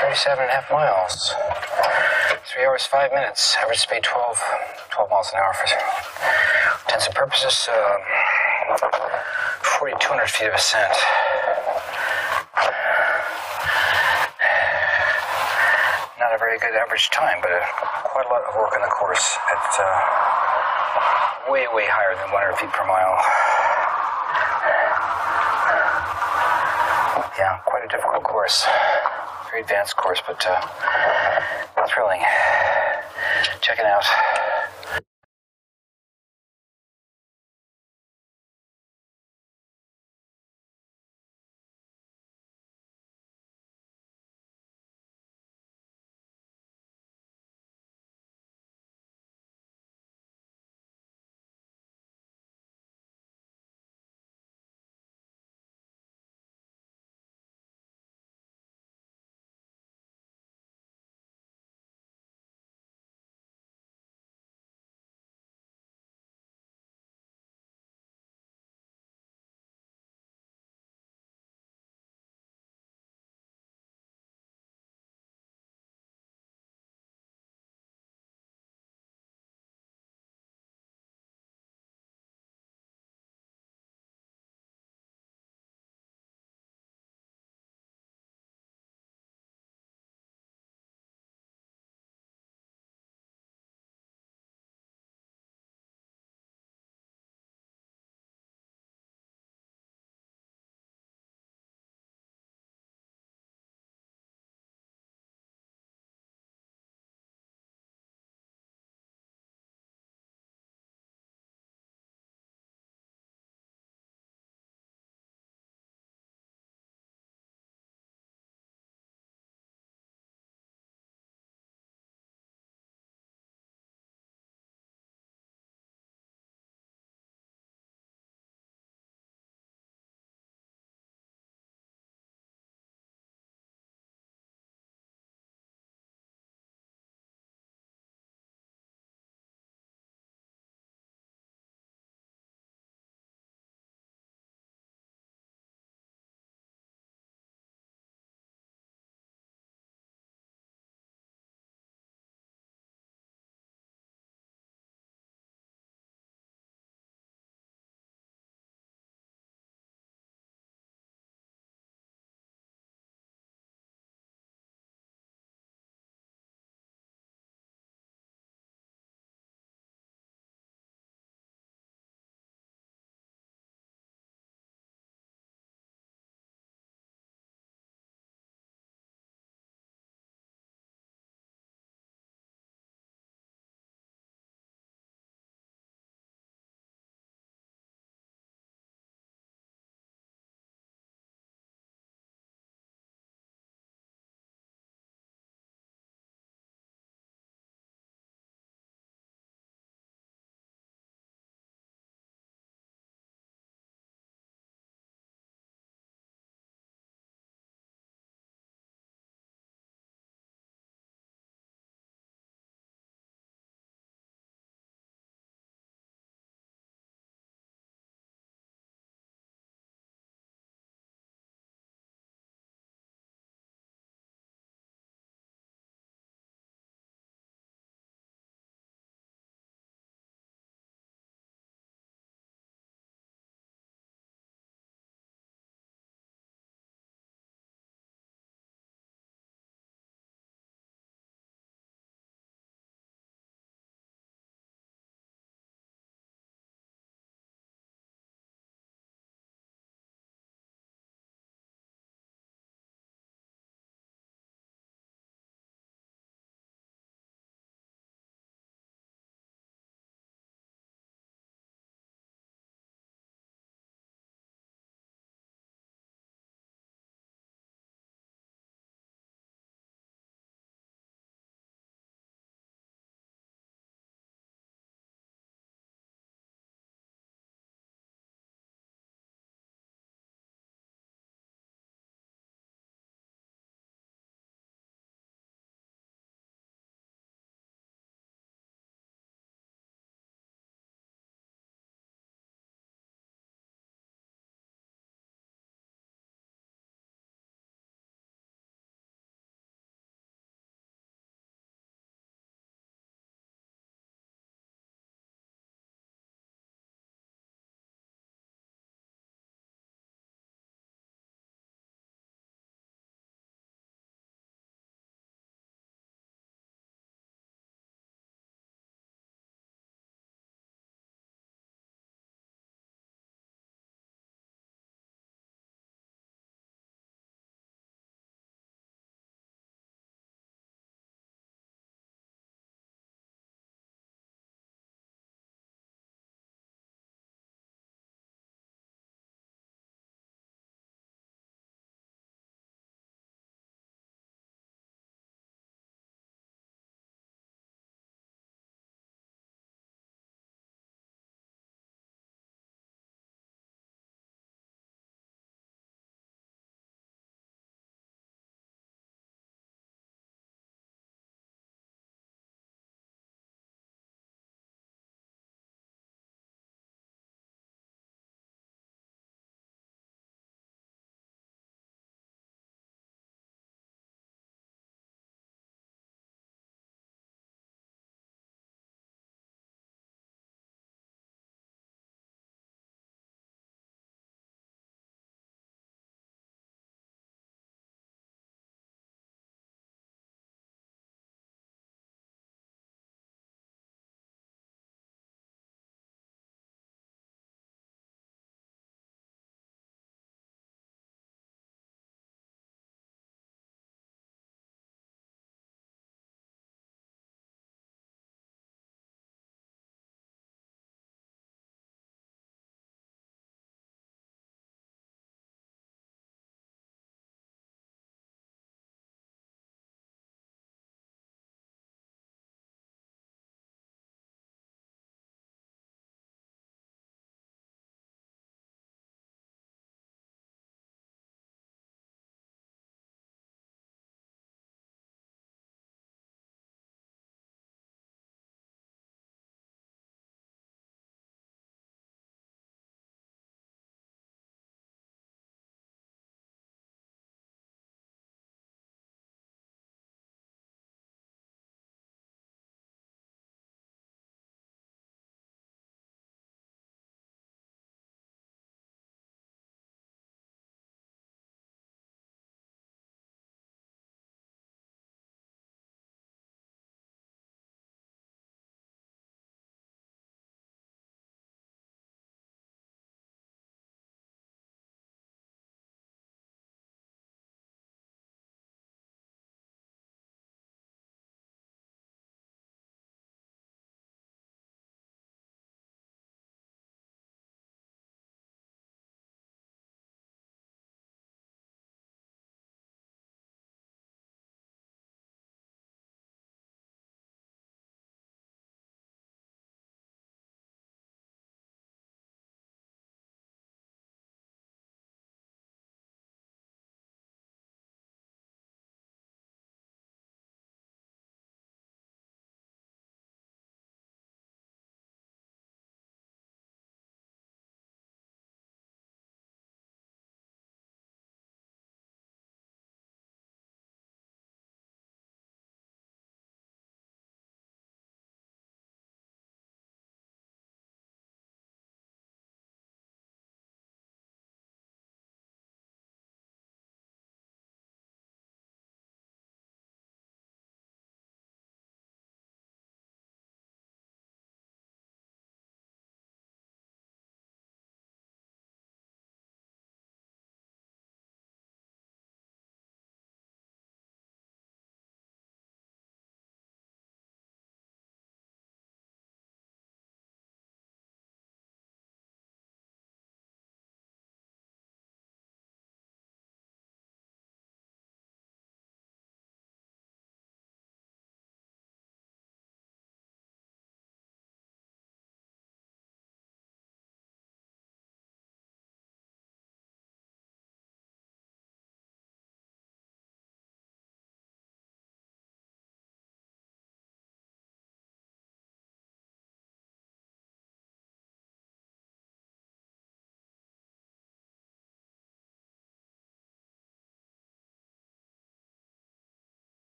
37.5 miles. 3 hours, 5 minutes. Average speed 12 miles an hour. For intents and purposes, 4,200 feet of ascent. Not a very good average time, but quite a lot of work on the course. It's way higher than 100 feet per mile. Yeah, quite a difficult course. Very advanced course, but thrilling. Check it out.